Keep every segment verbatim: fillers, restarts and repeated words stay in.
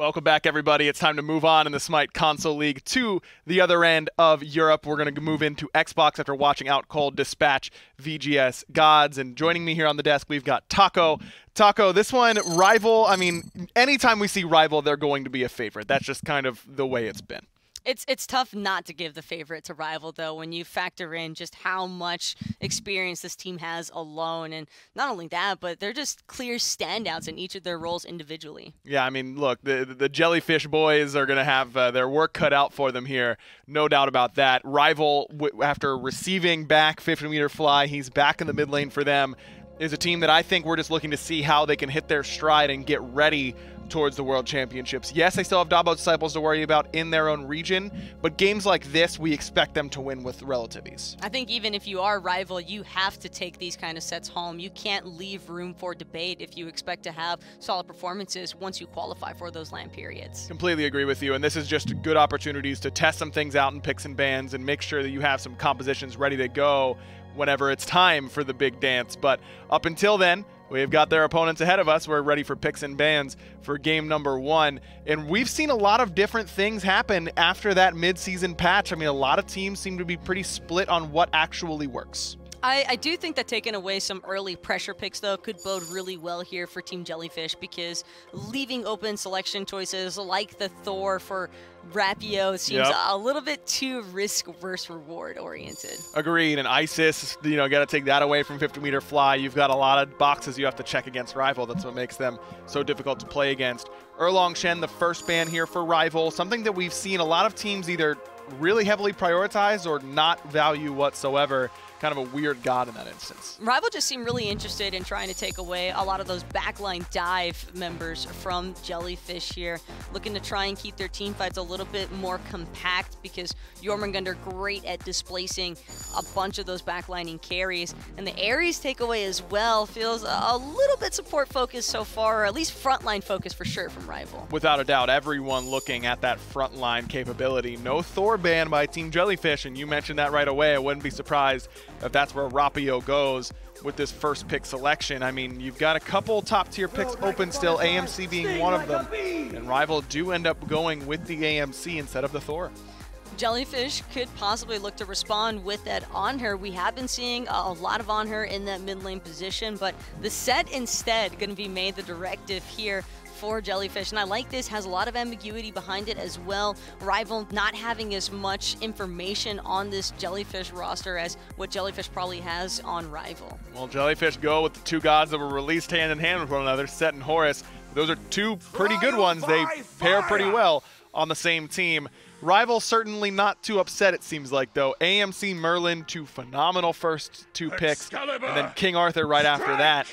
Welcome back, everybody. It's time to move on in the Smite Console League to the other end of Europe. We're going to move into Xbox after watching Out Cold dispatch V G S Gods. And joining me here on the desk, we've got Taco. Taco, this one, Rival. I mean, anytime we see Rival, they're going to be a favorite. That's just kind of the way it's been. It's it's tough not to give the favorite to Rival, though, when you factor in just how much experience this team has alone. And not only that, but they're just clear standouts in each of their roles individually. Yeah, I mean, look, the, the Jellyfish boys are going to have uh, their work cut out for them here. No doubt about that. Rival, w after receiving back fifty meter fly, he's back in the mid lane for them. Is a team that I think we're just looking to see how they can hit their stride and get ready towards the World Championships. Yes, they still have Dabo Disciples to worry about in their own region, but games like this, we expect them to win with relative ease. I think even if you are Rival, you have to take these kind of sets home. You can't leave room for debate if you expect to have solid performances once you qualify for those LAN periods. Completely agree with you, and this is just good opportunities to test some things out in picks and bans and make sure that you have some compositions ready to go whenever it's time for the big dance. But up until then, we've got their opponents ahead of us. We're ready for picks and bans for game number one. And we've seen a lot of different things happen after that mid-season patch. I mean, a lot of teams seem to be pretty split on what actually works. I, I do think that taking away some early pressure picks, though, could bode really well here for Team Jellyfish, because leaving open selection choices like the Thor for Rapio seems yep. a little bit too risk versus reward oriented. Agreed. And ISIS, you know, got to take that away from fifty meter fly. You've got a lot of boxes you have to check against Rival. That's what makes them so difficult to play against. Erlong Shen, the first ban here for Rival, something that we've seen a lot of teams either really heavily prioritize or not value whatsoever. Kind of a weird god in that instance. Rival just seemed really interested in trying to take away a lot of those backline dive members from Jellyfish here, looking to try and keep their team fights a little bit more compact, because Jormungandr great at displacing a bunch of those backlining carries. And the Ares takeaway as well feels a little bit support focused so far, or at least frontline focused for sure from Rival. Without a doubt, everyone looking at that frontline capability. No Thor ban by Team Jellyfish, and you mentioned that right away. I wouldn't be surprised if that's where Rapio goes with this first pick selection. I mean, you've got a couple top-tier picks open still, A M C being one of them, and Rival do end up going with the A M C instead of the Thor. Jellyfish could possibly look to respond with that on her. We have been seeing a lot of on her in that mid lane position, but the set instead going to be made the directive here for Jellyfish, and I like this. Has a lot of ambiguity behind it as well. Rival not having as much information on this Jellyfish roster as what Jellyfish probably has on Rival. Well, Jellyfish go with the two gods that were released hand in hand with one another, Set and Horus. Those are two pretty good ones. They pair pretty well on the same team. Rival certainly not too upset, it seems like, though. A M C Merlin, two phenomenal first two picks, and then King Arthur right after that.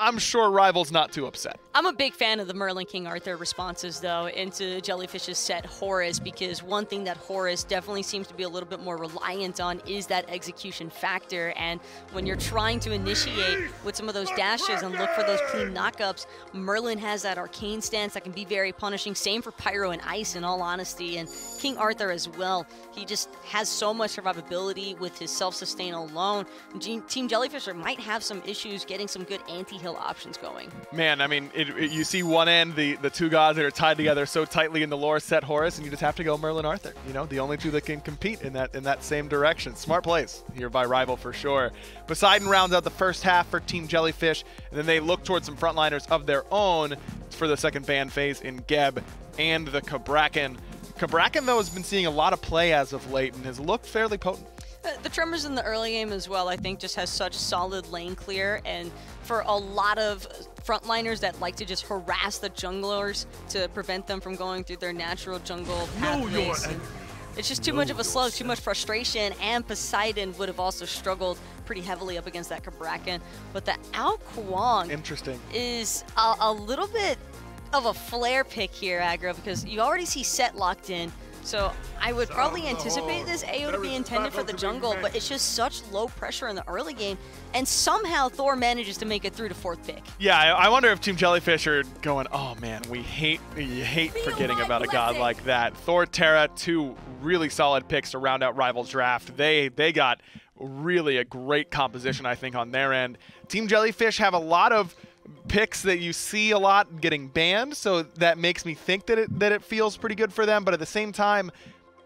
I'm sure Rival's not too upset. I'm a big fan of the Merlin King Arthur responses, though, into Jellyfish's Set Horus, because one thing that Horus definitely seems to be a little bit more reliant on is that execution factor. And when you're trying to initiate with some of those dashes and look for those clean knockups, Merlin has that arcane stance that can be very punishing. Same for Pyro and Ice, in all honesty, and King Arthur as well. He just has so much survivability with his self-sustain alone. Team Jellyfish might have some issues getting some good anti-hit options going. Man, I mean, it, it, you see one end, the, the two gods that are tied together so tightly in the lore, Set Horus, and you just have to go Merlin Arthur. You know, the only two that can compete in that in that same direction. Smart plays here by Rival for sure. Poseidon rounds out the first half for Team Jellyfish, and then they look towards some frontliners of their own for the second ban phase in Geb and the Cabrakan. Cabrakan, though, has been seeing a lot of play as of late and has looked fairly potent. The Tremors in the early game as well, I think, just has such solid lane clear, and for a lot of frontliners that like to just harass the junglers to prevent them from going through their natural jungle pathways. It's just too much of a slug, too much frustration, and Poseidon would have also struggled pretty heavily up against that Cabrakan. But the Ao Kuang interesting is a, a little bit of a flare pick here, Aggro, because you already see Set locked in. So I would probably anticipate this A O to be intended for the jungle, but it's just such low pressure in the early game, and somehow Thor manages to make it through to fourth pick. Yeah, I, I wonder if Team Jellyfish are going, oh man, we hate, you hate forgetting about a god like that. Thor, Terra, two really solid picks to round out Rival's draft. They they got really a great composition, I think, on their end. Team Jellyfish have a lot of picks that you see a lot getting banned, so that makes me think that it that it feels pretty good for them. But at the same time,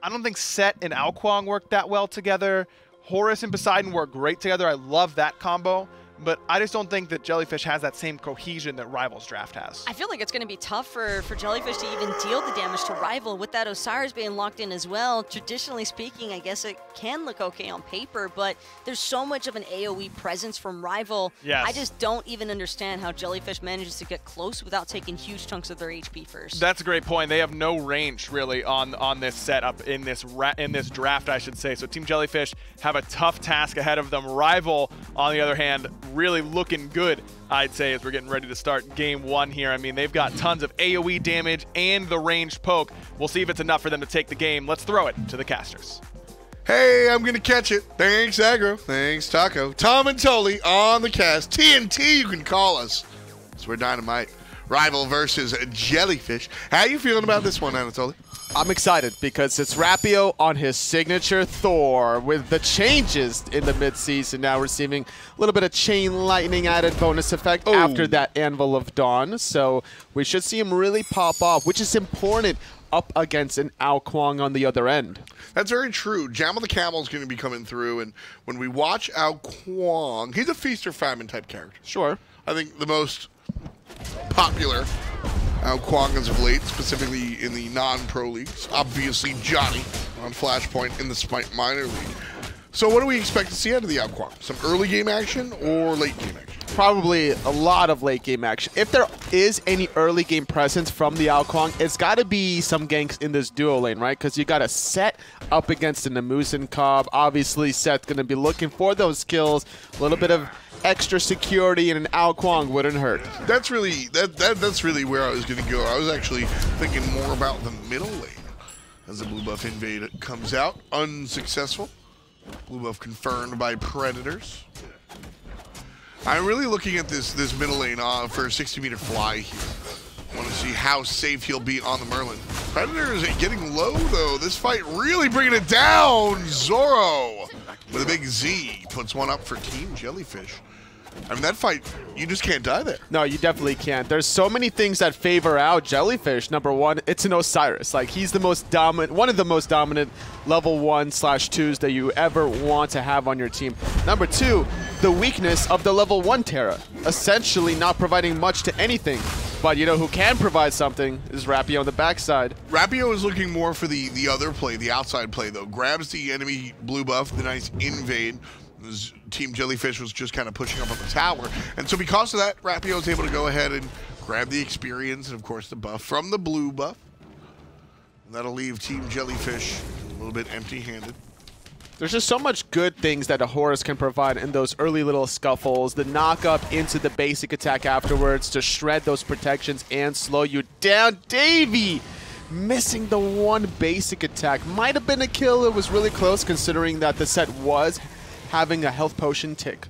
I don't think Set and Ao Kuang work that well together. Horus and Poseidon work great together. I love that combo. But I just don't think that Jellyfish has that same cohesion that Rival's draft has. I feel like it's going to be tough for, for Jellyfish to even deal the damage to Rival with that Osiris being locked in as well. Traditionally speaking, I guess it can look okay on paper, but there's so much of an AoE presence from Rival. Yes. I just don't even understand how Jellyfish manages to get close without taking huge chunks of their H P first. That's a great point. They have no range, really, on, on this setup, in this, ra in this draft, I should say. So Team Jellyfish have a tough task ahead of them. Rival, on the other hand, really looking good, I'd say, as we're getting ready to start game one here. I mean, they've got tons of AoE damage and the ranged poke. We'll see if it's enough for them to take the game. Let's throw it to the casters. Hey, I'm going to catch it. Thanks, Aggro. Thanks, Taco. Tom and Tully on the cast. T N T, you can call us. It's where Dynamite. Rival versus Jellyfish. How you feeling about this one, Anatoly? I'm excited because it's Rapio on his signature Thor with the changes in the midseason, now receiving a little bit of Chain Lightning added bonus effect oh. after that Anvil of Dawn. So we should see him really pop off, which is important up against an Ao Kuang on the other end. That's very true. Jammel the Cammel is going to be coming through, and when we watch Ao Kuang, he's a feast or famine type character. Sure. I think the most popular Ao Kuang as of late, specifically in the non-pro leagues. Obviously Johnny on Flashpoint in the Smite minor league. So what do we expect to see out of the Ao Kuang? Some early game action or late game action? Probably a lot of late game action. If there is any early game presence from the Ao Kuang, it's got to be some ganks in this duo lane, right? Because you got to Set up against an Ah Muzen Cab. Obviously, Set's going to be looking for those kills. A little bit of extra security in an Ao Kuang wouldn't hurt. That's really that, that that's really where I was going to go. I was actually thinking more about the middle lane as the blue buff invade comes out unsuccessful. Blue buff confirmed by Predators. I'm really looking at this this middle lane uh, for a sixty meter fly here. I want to see how safe he'll be on the Merlin. Predators getting low though. This fight really bringing it down. Zoro with a big Z puts one up for Team Jellyfish. I mean, that fight, you just can't die there. No, you definitely can't. There's so many things that favor out Jellyfish. Number one, it's an Osiris. Like, he's the most dominant, one of the most dominant level one slash twos that you ever want to have on your team. Number two, the weakness of the level one Terra, essentially not providing much to anything. But you know who can provide something is Rapio on the backside. Rapio is looking more for the, the other play, the outside play, though. Grabs the enemy blue buff, the nice invade. Team Jellyfish was just kind of pushing up on the tower. And so because of that, Rapio is able to go ahead and grab the experience and, of course, the buff from the blue buff. And that'll leave Team Jellyfish a little bit empty-handed. There's just so much good things that a Horus can provide in those early little scuffles. The knock-up into the basic attack afterwards to shred those protections and slow you down. Davy! Missing the one basic attack. Might have been a kill. It was really close considering that the Set was having a health potion tick.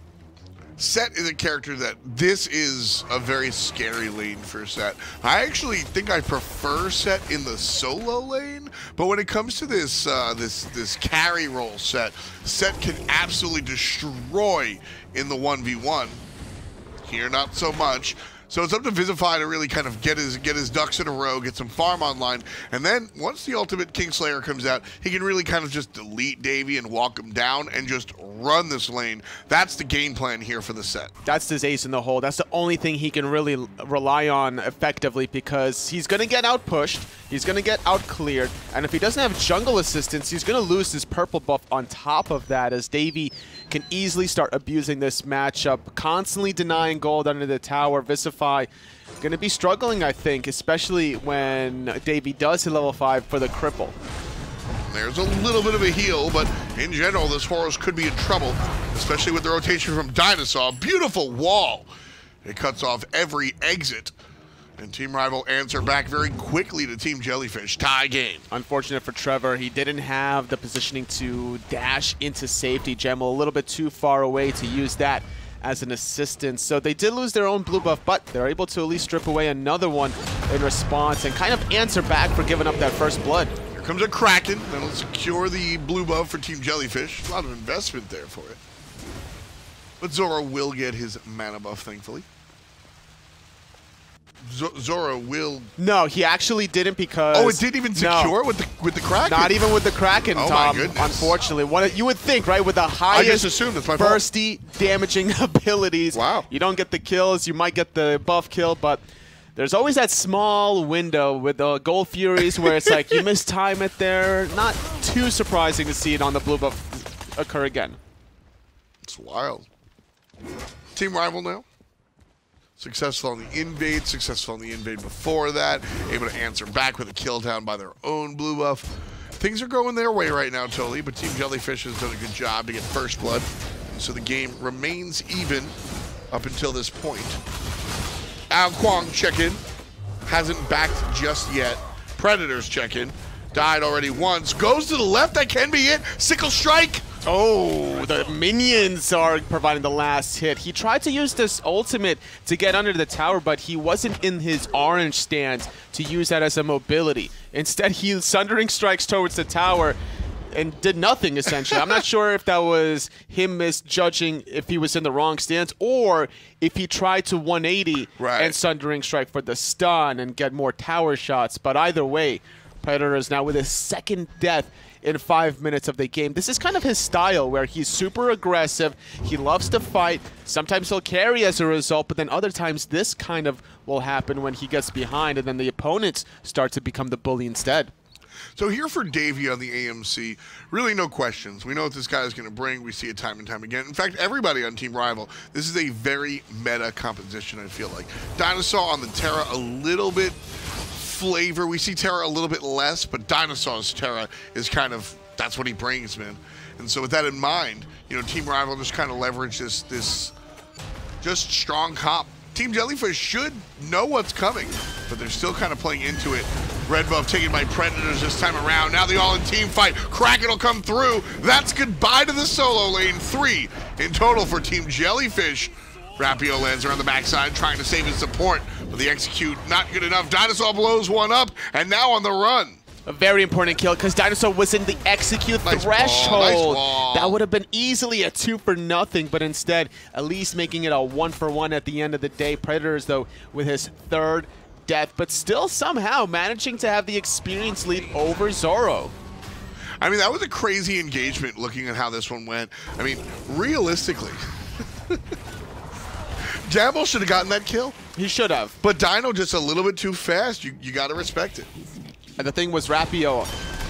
Set is a character that this is a very scary lane for Set. I actually think I prefer Set in the solo lane, but when it comes to this uh, this this carry role Set, Set can absolutely destroy in the one v one. Here, not so much. So it's up to VizahfyTR to really kind of get his get his ducks in a row, get some farm online, and then once the ultimate Kingslayer comes out, he can really kind of just delete Davy and walk him down and just run this lane. That's the game plan here for the Set. That's his ace in the hole. That's the only thing he can really rely on effectively because he's going to get outpushed, he's going to get outcleared, and if he doesn't have jungle assistance, he's going to lose his purple buff on top of that as Davy can easily start abusing this matchup, constantly denying gold under the tower. VizahfyTR going to be struggling, I think, especially when Davy does hit level five for the cripple. There's a little bit of a heal, but in general, this Horus could be in trouble, especially with the rotation from DineOhSaw. Beautiful wall. It cuts off every exit. And Team Rival answer back very quickly to Team Jellyfish. Tie game. Unfortunate for Trevor. He didn't have the positioning to dash into safety. Jammel a little bit too far away to use that as an assistance. So they did lose their own blue buff, but they're able to at least strip away another one in response and kind of answer back for giving up that first blood. Here comes a Kraken. That'll secure the blue buff for Team Jellyfish. A lot of investment there for it. But Zoro will get his mana buff, thankfully. Zoro will. No, he actually didn't because. Oh, it didn't even secure no. with the with the Kraken. Not even with the Kraken, oh Tom. My goodness. Unfortunately, what you would think, right? With the highest, I just assumed that's my bursty, fault. damaging abilities. Wow. You don't get the kills. You might get the buff kill, but there's always that small window with the Gold Furies where it's like you miss time it there. Not too surprising to see it on the blue buff occur again. It's wild. Team Rival now. Successful on the invade, successful on the invade before that. Able to answer back with a kill down by their own blue buff. Things are going their way right now, totally, but Team Jellyfish has done a good job to get first blood. So the game remains even up until this point. Ao Kuang check-in. Hasn't backed just yet. Predators check-in. Died already once. Goes to the left. That can be it. Sickle strike. Oh, the minions are providing the last hit. He tried to use this ultimate to get under the tower, but he wasn't in his orange stance to use that as a mobility. Instead, he sundering strikes towards the tower and did nothing, essentially. I'm not sure if that was him misjudging if he was in the wrong stance or if he tried to one eighty right. and sundering strike for the stun and get more tower shots. But either way, Predators now with his second death in five minutes of the game. This is kind of his style where he's super aggressive. He loves to fight. Sometimes he'll carry as a result, but then other times this kind of will happen when he gets behind and then the opponents start to become the bully instead. So here for Davy on the A M C, really no questions. We know what this guy is going to bring. We see it time and time again. In fact, everybody on Team Rival, this is a very meta composition, I feel like. DineOhSaw on the Terra a little bit flavor. We see Terra a little bit less, but DineOhSaw's Terra is kind of, that's what he brings, man. And so with that in mind, you know, Team Rival just kind of leverage this, this just strong comp. Team Jellyfish should know what's coming, but they're still kind of playing into it. Red buff taken by Predators this time around. Now the all-in team fight. Kraken will come through. That's goodbye to the solo lane. Three in total for Team Jellyfish. Rapio lands around the backside, trying to save his support, but the execute not good enough. DineOhSaw blows one up, and now on the run. A very important kill because DineOhSaw was in the execute nice threshold. Ball, nice ball. That would have been easily a two for nothing, but instead, at least making it a one for one at the end of the day. Predators, though, with his third death, but still somehow managing to have the experience lead over Zoro. I mean, that was a crazy engagement looking at how this one went. I mean, realistically. Jammel should have gotten that kill. He should have. But Dino just a little bit too fast. You, you got to respect it. And the thing was Rapio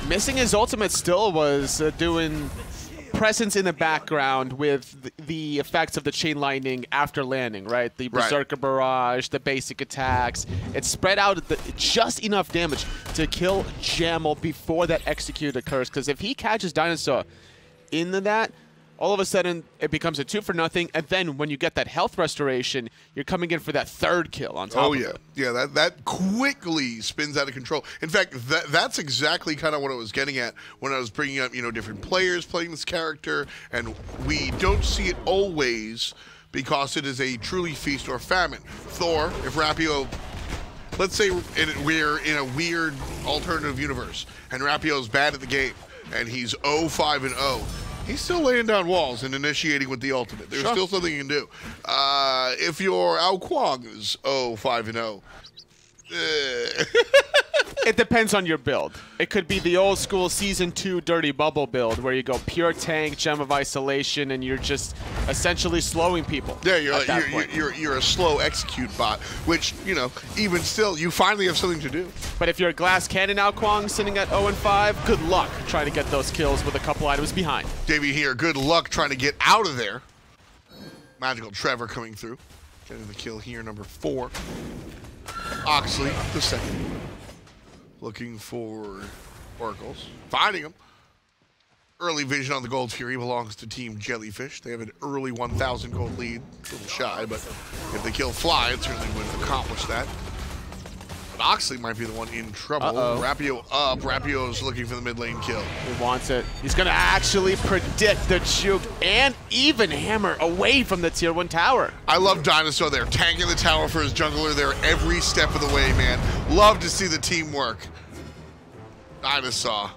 missing his ultimate still was uh, doing presence in the background with the, the effects of the chain lightning after landing, right? The Berserker right. barrage, the basic attacks. It spread out the, just enough damage to kill Jammel before that execute occurs. Because if he catches DineOhSaw into that, all of a sudden, it becomes a two for nothing, and then when you get that health restoration, you're coming in for that third kill on top oh, of yeah. it. Yeah, that, that quickly spins out of control. In fact, that, that's exactly kind of what I was getting at when I was bringing up, you know, different players playing this character, and we don't see it always because it is a truly feast or famine. Thor, if Rapio, let's say we're in a weird alternative universe, and Rapio's bad at the game, and he's oh five and oh. He's still laying down walls and initiating with the ultimate. There's sure. still something you can do. Uh, if your Ao Kuang is oh five and oh. Eh. It depends on your build. It could be the old school Season two Dirty Bubble build where you go pure tank, Gem of Isolation, and you're just essentially slowing people. Yeah, you're, like, you're, you're, you're a slow execute bot, which, you know, even still, you finally have something to do. But if you're a glass cannon Ao Kuang sitting at oh and five, good luck trying to get those kills with a couple items behind. Davy here, good luck trying to get out of there. Magical Trevor coming through. Getting the kill here, number four. Oxley, the second. Looking for oracles. Finding them. Early vision on the Gold Fury belongs to Team Jellyfish. They have an early one thousand gold lead. A little shy, but if they kill Fly, it certainly would accomplish that. But Oxley might be the one in trouble. Uh -oh. Rapio up. Rapio's looking for the mid lane kill. He wants it. He's going to actually predict the juke and even hammer away from the tier one tower. I love DineOhSaw there. Tanking the tower for his jungler there every step of the way, man. Love to see the teamwork. DineOhSaw.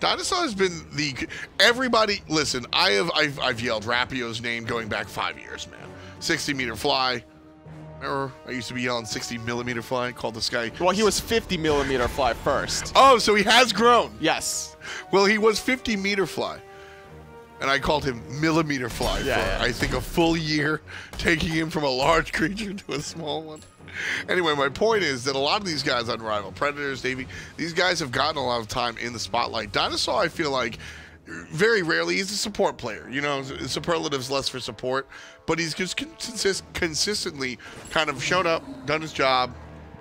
DineOhSaw has been the... Everybody... Listen, I have, I've, I've yelled Rapio's name going back five years, man. sixty meter fly. Remember, I used to be on sixty millimeter fly, called this guy. Well, he was fifty millimeter fly first. Oh, so he has grown. Yes. Well, he was fifty meter fly. And I called him millimeter fly yeah, for, yeah. I think, a full year, taking him from a large creature to a small one. Anyway, my point is that a lot of these guys on Rival, Predators, Davy, these guys have gotten a lot of time in the spotlight. DineOhSaw, I feel like, very rarely, he's a support player. You know, superlatives less for support, but he's just consist consistently kind of showed up, done his job.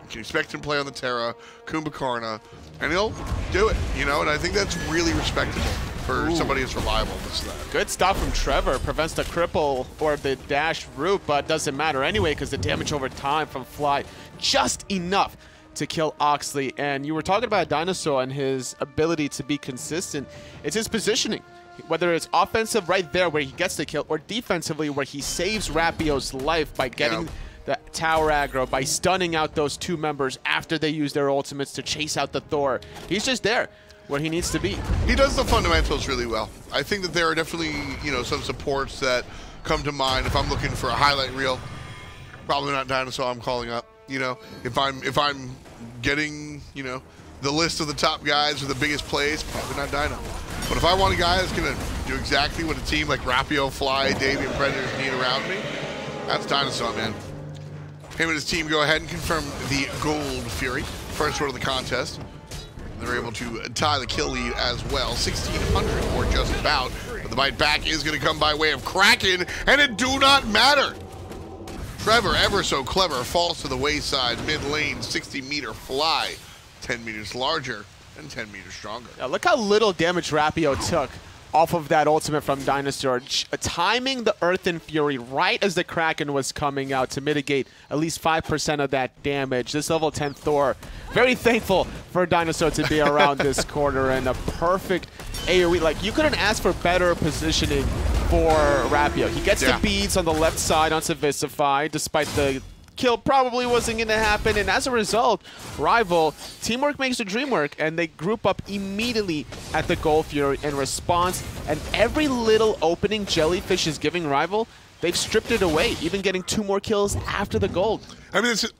You can expect him to play on the Terra, Kumbhakarna, and he'll do it, you know, and I think that's really respectable for Ooh. somebody who's reliable. This that. Good stuff from Trevor. Prevents the cripple or the dash root, but doesn't matter anyway because the damage over time from Fly just enough to kill Oxley. And you were talking about DineOhSaw and his ability to be consistent. It's his positioning. Whether it's offensive right there where he gets the kill or defensively where he saves Rapio's life by getting yeah. the tower aggro, by stunning out those two members after they use their ultimates to chase out the Thor. He's just there where he needs to be. He does the fundamentals really well. I think that there are definitely, you know, some supports that come to mind. If I'm looking for a highlight reel, probably not DineOhSaw I'm calling up. You know, if I'm if I'm getting, you know, the list of the top guys with the biggest plays, probably not Dino. But if I want a guy that's gonna do exactly what a team like Rapio, Fly, Davy, and Predators need around me, that's DineOhSaw, man. Him and his team go ahead and confirm the Gold Fury, first round of the contest. They're able to tie the kill lead as well. sixteen hundred or just about. But the bite back is going to come by way of Kraken, and it do not matter. Trevor, ever so clever, falls to the wayside, mid lane, sixty meter fly, ten meters larger and ten meters stronger. Now look how little damage Rapio took off of that ultimate from DineOhSaw. Timing the Earthen Fury right as the Kraken was coming out to mitigate at least five percent of that damage. This level ten Thor, very thankful for DineOhSaw to be around this corner, and a perfect AoE. Like, you couldn't ask for better positioning for Rapio. He gets yeah. the beads on the left side onto VizahfyTR, despite the kill probably wasn't going to happen, and as a result, Rival, teamwork makes the dream work, and they group up immediately at the Gold Fury in response, and every little opening Jellyfish is giving Rival, they've stripped it away, even getting two more kills after the gold. I mean, this is,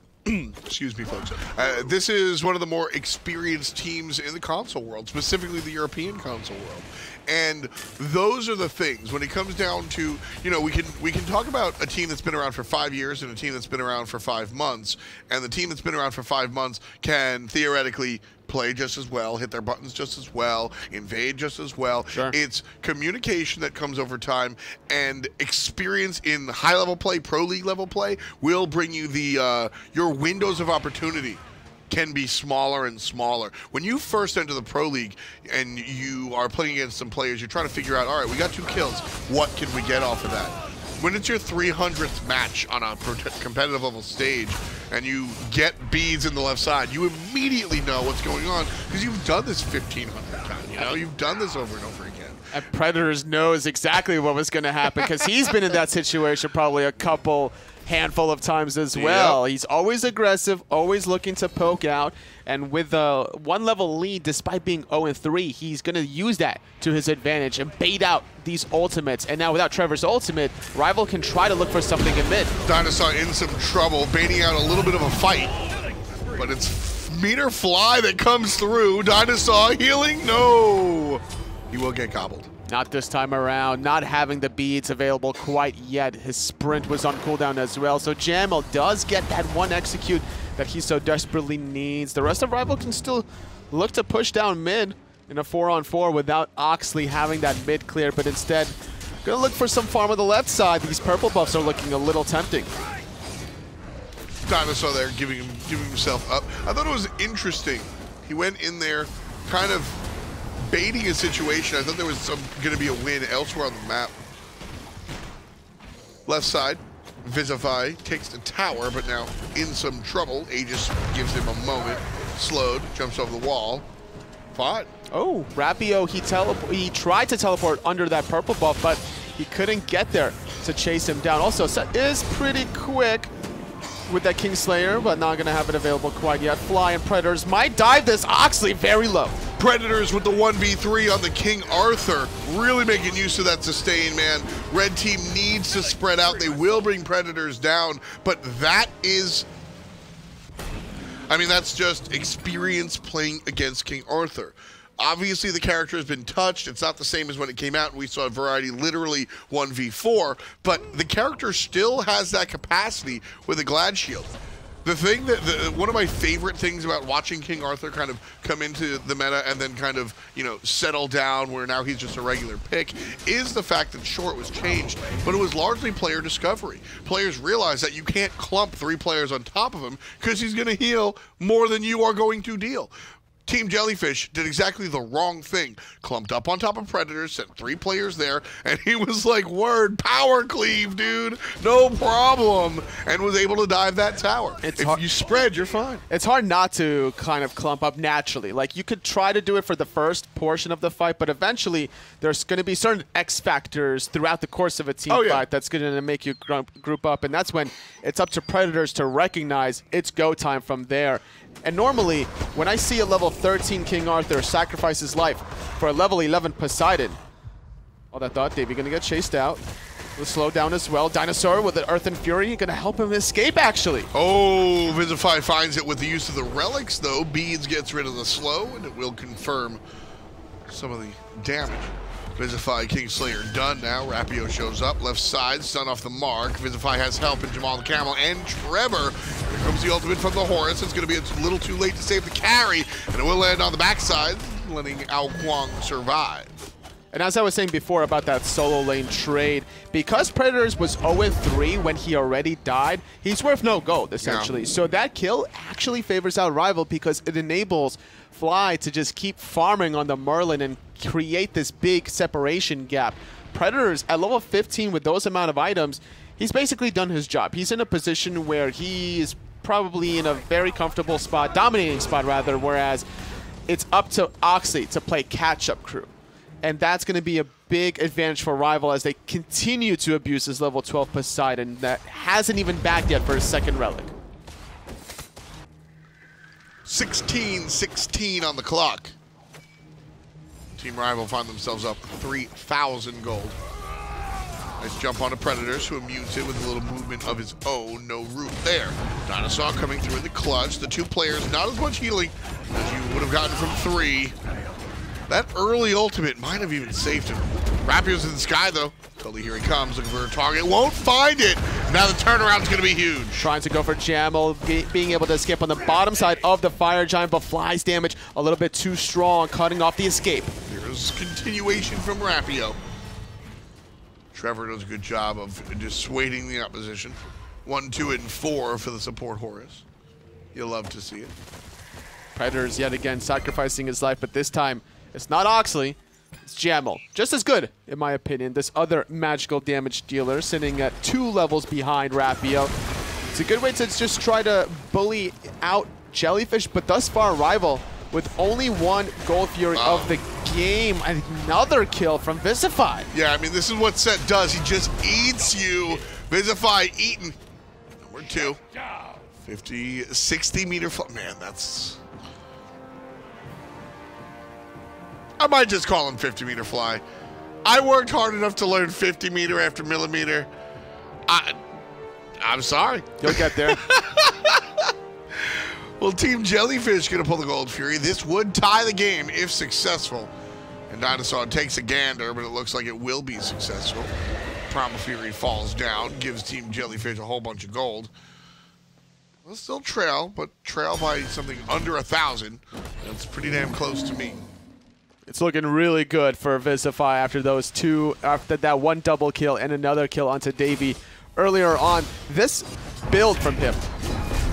excuse me, folks, uh, this is one of the more experienced teams in the console world, specifically the European console world. And those are the things when it comes down to, you know, we can we can talk about a team that's been around for five years and a team that's been around for five months. And the team that's been around for five months can theoretically play just as well, hit their buttons just as well, invade just as well. Sure. It's communication that comes over time, and experience in high-level play, pro league level play will bring you the uh, your windows of opportunity can be smaller and smaller. When you first enter the Pro League and you are playing against some players, you're trying to figure out, all right, we got two kills. What can we get off of that? When it's your three hundredth match on a competitive level stage and you get beads in the left side, you immediately know what's going on because you've done this fifteen hundred times, you know? You've done this over and over again. And Predators knows exactly what was going to happen because he's been in that situation probably a couple handful of times as well. Yep. He's always aggressive, always looking to poke out, and with a one level lead, despite being zero and three, he's going to use that to his advantage and bait out these ultimates. And now without Trevor's ultimate, Rival can try to look for something in mid. DineOhSaw in some trouble, baiting out a little bit of a fight, but it's meter fly that comes through. DineOhSaw healing, no. He will get gobbled. Not this time around, not having the beads available quite yet. His sprint was on cooldown as well, so Jammel does get that one execute that he so desperately needs. The rest of Rival can still look to push down mid in a four on four without Oxley having that mid clear, but instead, gonna look for some farm on the left side. These purple buffs are looking a little tempting. DineOhSaw there giving, him, giving himself up. I thought it was interesting. He went in there kind of baiting a situation. I thought there was some gonna be a win elsewhere on the map. Left side, VizahfyTR takes the tower, but now in some trouble. Aegis gives him a moment. Slowed, jumps over the wall. Fine. Oh, Rapio, he telep he tried to teleport under that purple buff, but he couldn't get there to chase him down. Also, Set is pretty quick with that Kingslayer, but not gonna have it available quite yet. Fly and Predators might dive this Oxley very low. Predators with the one v three on the King Arthur, really making use of that sustain, man. Red team needs to spread out. They will bring Predators down, but that is, I mean, that's just experience playing against King Arthur. Obviously, the character has been touched. It's not the same as when it came out, and we saw Variety literally one v four, but the character still has that capacity with a glad shield. The thing that, the, one of my favorite things about watching King Arthur kind of come into the meta and then kind of, you know, settle down where now he's just a regular pick is the fact that sure, it was changed, but it was largely player discovery. Players realize that you can't clump three players on top of him because he's going to heal more than you are going to deal. Team Jellyfish did exactly the wrong thing. Clumped up on top of Predators, sent three players there, and he was like, word, power cleave, dude, no problem, and was able to dive that tower. It's if hard. You spread, you're fine. It's hard not to kind of clump up naturally. Like, you could try to do it for the first portion of the fight, but eventually there's going to be certain X factors throughout the course of a team oh, yeah. fight that's going to make you group up, and that's when it's up to Predators to recognize it's go time from there. And normally, when I see a level thirteen King Arthur sacrifice his life for a level eleven Poseidon. All that thought, Davy gonna get chased out. We'll slow down as well. Dinosaur with the Earth and Fury, gonna help him escape actually. Oh, VizahfyTR finds it with the use of the relics though. Beads gets rid of the slow, and it will confirm some of the damage. VizahfyTR Kingslayer done now. Rapio shows up, left side, stun off the mark. VizahfyTR has help in Jammel the Cammel and Trevor. Here comes the ultimate from the Horus. It's going to be a little too late to save the carry, and it will land on the backside, letting Ao Kuang survive. And as I was saying before about that solo lane trade, because Predators was zero and three when he already died, he's worth no gold, essentially. Yeah. So that kill actually favors out Rival because it enables Fly to just keep farming on the Merlin and create this big separation gap. Predators, at level fifteen with those amount of items, he's basically done his job. He's in a position where he is probably in a very comfortable spot, dominating spot rather, whereas it's up to Oxley to play catch-up crew. And that's going to be a big advantage for Rival as they continue to abuse this level twelve Poseidon that hasn't even backed yet for his second relic. sixteen sixteen on the clock. Team Rival find themselves up three thousand gold. Nice jump onto Predators, who immunes it with a little movement of his own. No root there. DineOhSaw coming through in the clutch. The two players, not as much healing as you would have gotten from three. That early ultimate might have even saved him. Rapio's in the sky, though. Totally, here he comes, looking for a target. Won't find it! Now the turnaround's going to be huge. Trying to go for Jammel, be being able to escape on the bottom side of the Fire Giant, but Fly's damage a little bit too strong, cutting off the escape. Here's continuation from Rapio. Trevor does a good job of dissuading the opposition. One, two, and four for the support Horus. You'll love to see it. Predators yet again sacrificing his life, but this time, it's not Oxley, it's Jammel. Just as good, in my opinion. This other magical damage dealer sitting at two levels behind Rapio. It's a good way to just try to bully out Jellyfish, but thus far Rival with only one Gold Fury oh. of the game. Another kill from VizahfyTR. Yeah, I mean, this is what Set does. He just eats you. VizahfyTR eaten. Number two. fifty, sixty meter flop. Man, that's... I might just call him fifty meter fly. I worked hard enough to learn fifty meter after millimeter. I, I'm sorry. You'll get there. Well, Team Jellyfish going to pull the Gold Fury. This would tie the game if successful. And DineOhSaw takes a gander, but it looks like it will be successful. Promo Fury falls down, gives Team Jellyfish a whole bunch of gold. They'll still trail, but trail by something under a thousand. That's pretty damn close to me. It's looking really good for VizahfyTR after those two, after that one double kill and another kill onto Davy earlier on. This build from him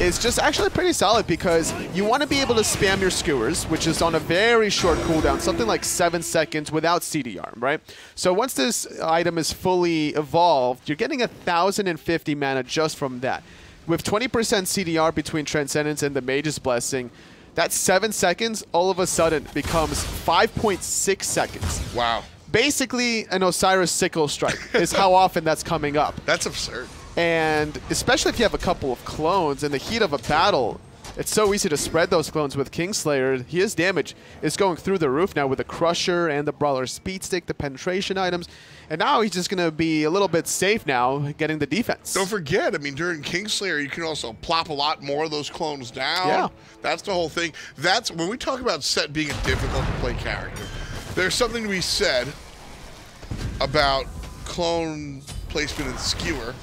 is just actually pretty solid because you want to be able to spam your skewers, which is on a very short cooldown, something like seven seconds without C D R, right? So once this item is fully evolved, you're getting one thousand fifty mana just from that. With twenty percent C D R between Transcendence and the Mage's Blessing, that seven seconds all of a sudden becomes five point six seconds. Wow. Basically an Osiris sickle strike is how often that's coming up. That's absurd. And especially if you have a couple of clones in the heat of a battle, It's so easy to spread those clones with Kingslayer. His damage is going through the roof now with the Crusher and the Brawler Speed Stick, the penetration items. And now he's just going to be a little bit safe now, getting the defense. Don't forget, I mean, during Kingslayer, you can also plop a lot more of those clones down. Yeah. That's the whole thing. That's when we talk about Set being a difficult to play character. There's something to be said about clone placement and skewer.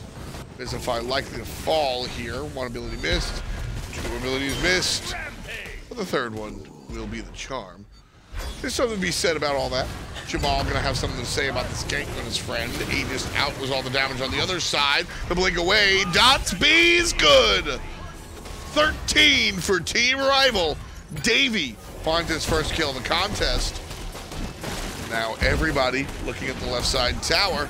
VizahfyTR likely to fall here. One ability missed. Two abilities missed. But the third one will be the charm. There's something to be said about all that. Jamal gonna have something to say about this gank on his friend. Aegis out was all the damage on the other side. The blink away. Dots B's good. thirteen for Team Rival. Davy finds his first kill of the contest. Now everybody looking at the left side tower.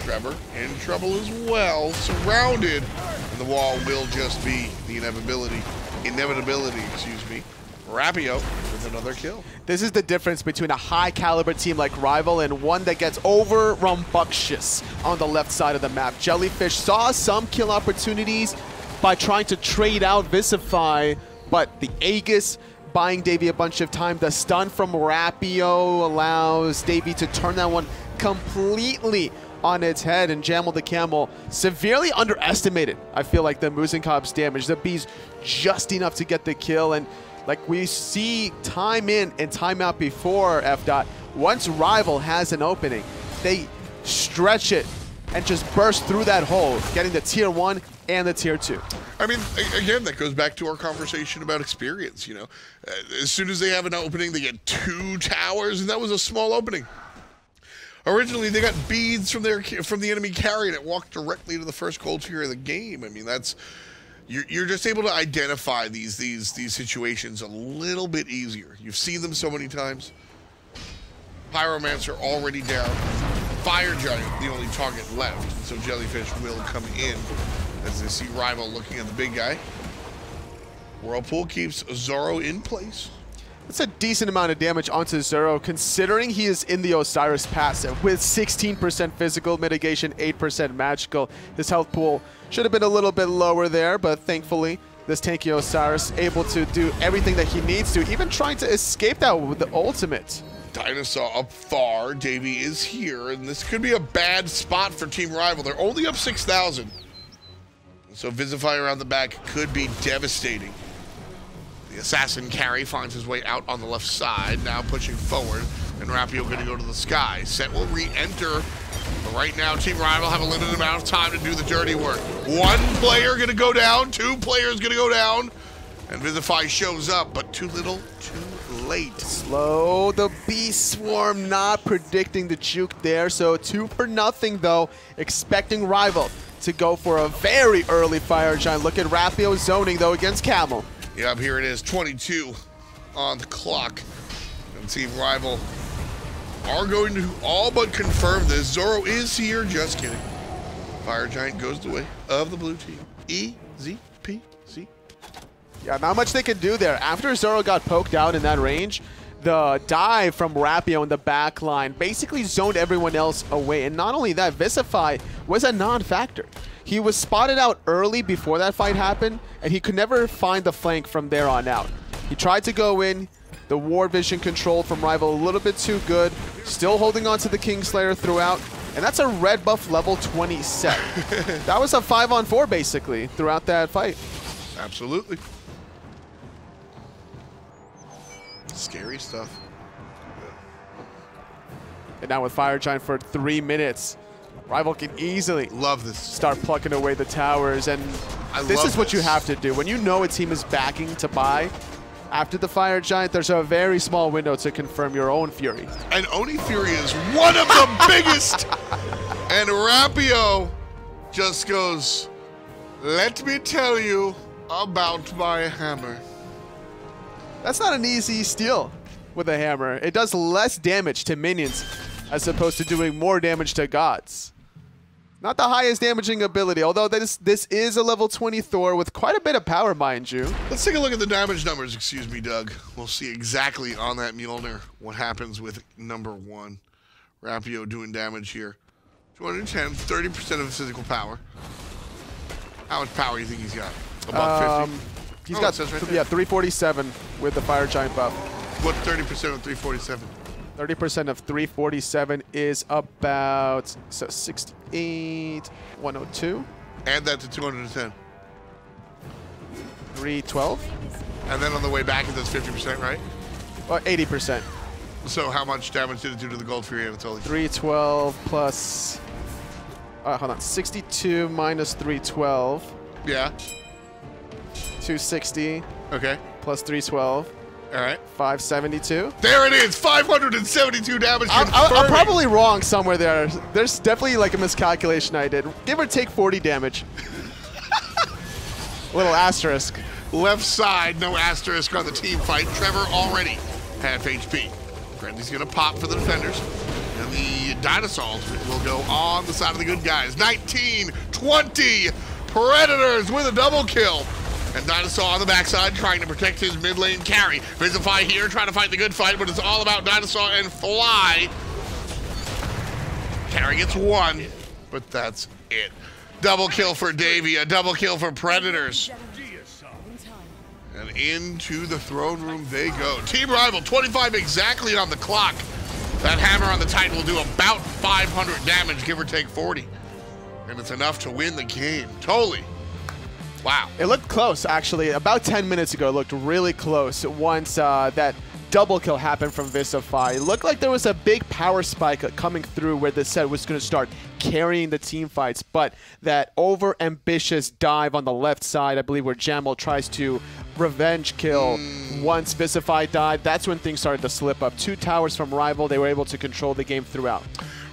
Trevor in trouble as well, surrounded. And the wall will just be the inevitability. Inevitability, excuse me. Rapio with another kill. This is the difference between a high caliber team like Rival and one that gets over rambunctious on the left side of the map. Jellyfish saw some kill opportunities by trying to trade out VizahfyTR, but the Aegis buying Davy a bunch of time. The stun from Rapio allows Davy to turn that one completely on its head, and Jammel the Cammel severely underestimated, I feel like, the Muzen Cab's damage. The Bees just enough to get the kill, and like we see time in and time out before F dot, once Rival has an opening, they stretch it and just burst through that hole, getting the tier one and the tier two. I mean, again, that goes back to our conversation about experience, you know. As soon as they have an opening, they get two towers, and that was a small opening. Originally, they got beads from their from the enemy carry, and it walked directly to the first gold tier of the game. I mean, that's you're, you're just able to identify these these these situations a little bit easier. You've seen them so many times. Pyromancer already down. Fire Giant, the only target left. So Jellyfish will come in as they see Rival looking at the big guy. Whirlpool keeps Zoro in place. That's a decent amount of damage onto Zoro, considering he is in the Osiris passive with sixteen percent physical mitigation, eight percent magical. His health pool should have been a little bit lower there, but thankfully this tanky Osiris able to do everything that he needs to, even trying to escape that with the ultimate. DineOhSaw up far, Davy is here, and this could be a bad spot for Team Rival. They're only up six thousand, so VizahfyTR around the back could be devastating. The assassin carry finds his way out on the left side, now pushing forward, and Rapio going to go to the sky. Set will re-enter, but right now Team Rival have a limited amount of time to do the dirty work. One player going to go down, two players going to go down, and VizahfyTR shows up, but too little, too late. Slow, the beast swarm not predicting the juke there, so two for nothing though, expecting Rival to go for a very early Fire Giant. Look at Rapio zoning though against Camel. Yep, here it is, twenty-two on the clock. And Team Rival are going to all but confirm this. Zoro is here, just kidding. Fire Giant goes the way of the blue team. E Z P C. Yeah, not much they can do there. After Zoro got poked out in that range, the dive from Rapio in the back line basically zoned everyone else away. And not only that, VizahfyTR was a non-factor. He was spotted out early before that fight happened, and he could never find the flank from there on out. He tried to go in, the war vision control from Rival a little bit too good, still holding on to the Kingslayer throughout, and that's a red buff level twenty set. That was a five on four basically throughout that fight. Absolutely. Scary stuff. And now with Fire Giant for three minutes, Rival can easily love this. Start plucking away the towers, and I this is what this. You have to do. When you know a team is backing to buy, after the Fire Giant, there's a very small window to confirm your own Fury. And Oni Fury is one of the biggest! And Rapio just goes, let me tell you about my hammer. That's not an easy steal with a hammer. It does less damage to minions as opposed to doing more damage to gods. Not the highest damaging ability, although this this is a level twenty Thor with quite a bit of power, mind you. Let's take a look at the damage numbers, excuse me, Doug. We'll see exactly on that Mjolnir what happens with number one. Rapio doing damage here. two hundred ten, thirty percent of his physical power. How much power do you think he's got? About um, fifty? He's oh, got right yeah, three forty-seven with the Fire Giant buff. What thirty percent of three forty-seven? thirty percent of three forty-seven is about so sixty-eight, one oh two. Add that to two hundred ten. three twelve. And then on the way back, it does fifty percent, right? Well, eighty percent. So how much damage did it do to the Gold Fury, Anatoly? three twelve plus... Uh, hold on. sixty-two minus three twelve. Yeah. two sixty. Okay. Plus three twelve. All right. five seventy-two. There it is. five hundred seventy-two damage. I'm, I'm probably wrong somewhere there. There's definitely like a miscalculation I did. Give or take forty damage. Little asterisk. Left side, no asterisk on the team fight. Trevor already half H P. Grantley's going to pop for the defenders. And the dinosaurs will go on the side of the good guys. nineteen, twenty. Predators with a double kill. And Dinosaw on the backside trying to protect his mid lane carry. VizahfyTR here trying to fight the good fight, but it's all about Dinosaw and Fly. Carry gets one, but that's it. Double kill for Davy, a double kill for Predators. And into the throne room they go. Team Rival, twenty-five exactly on the clock. That hammer on the Titan will do about five hundred damage, give or take forty. And it's enough to win the game. Totally. Wow. It looked close, actually. About ten minutes ago, it looked really close once uh, that double kill happened from VizahfyTR. It looked like there was a big power spike coming through where the Set was going to start carrying the team fights, but that over-ambitious dive on the left side, I believe, where Jammel tries to revenge kill. Mm. Once VizahfyTR died, that's when things started to slip up. Two towers from Rival, they were able to control the game throughout.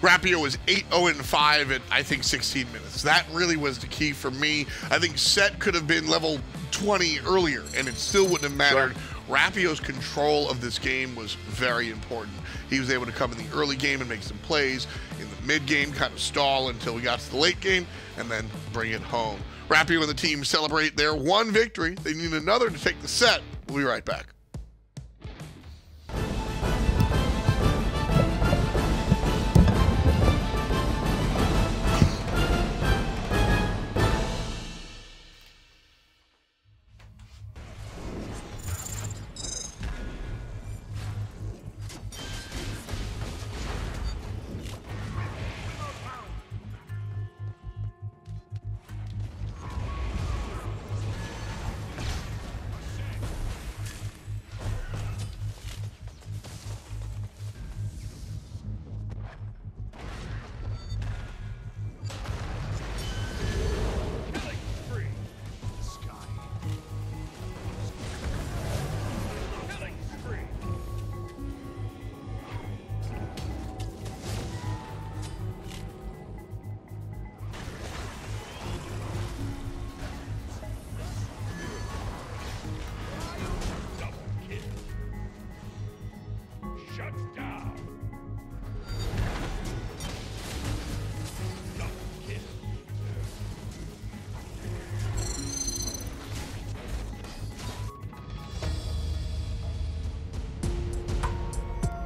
Rapio was eight oh five at, I think, sixteen minutes. That really was the key for me. I think Set could have been level twenty earlier, and it still wouldn't have mattered. Sure. Rapio's control of this game was very important. He was able to come in the early game and make some plays, in the mid-game, kind of stall until we got to the late game, and then bring it home. Rapio and the team celebrate their one victory. They need another to take the Set. We'll be right back.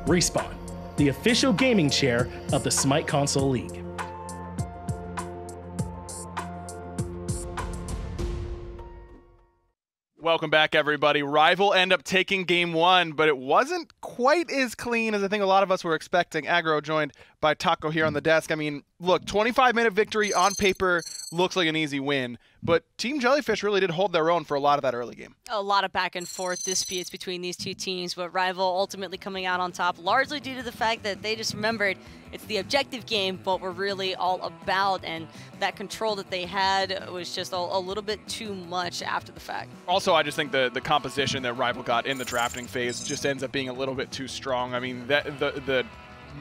Respawn, the official gaming chair of the Smite Console League. Welcome back, everybody. Rival end up taking game one, but it wasn't quite as clean as I think a lot of us were expecting. Aggro joined by Taco here on the desk. I mean, look, twenty-five minute victory on paper looks like an easy win, but Team Jellyfish really did hold their own for a lot of that early game. A lot of back and forth disputes between these two teams, but Rival ultimately coming out on top, largely due to the fact that they just remembered it's the objective game, but we're really all about, and that control that they had was just a, a little bit too much after the fact. Also, I just think the, the composition that Rival got in the drafting phase just ends up being a little bit too strong. I mean, that, the the...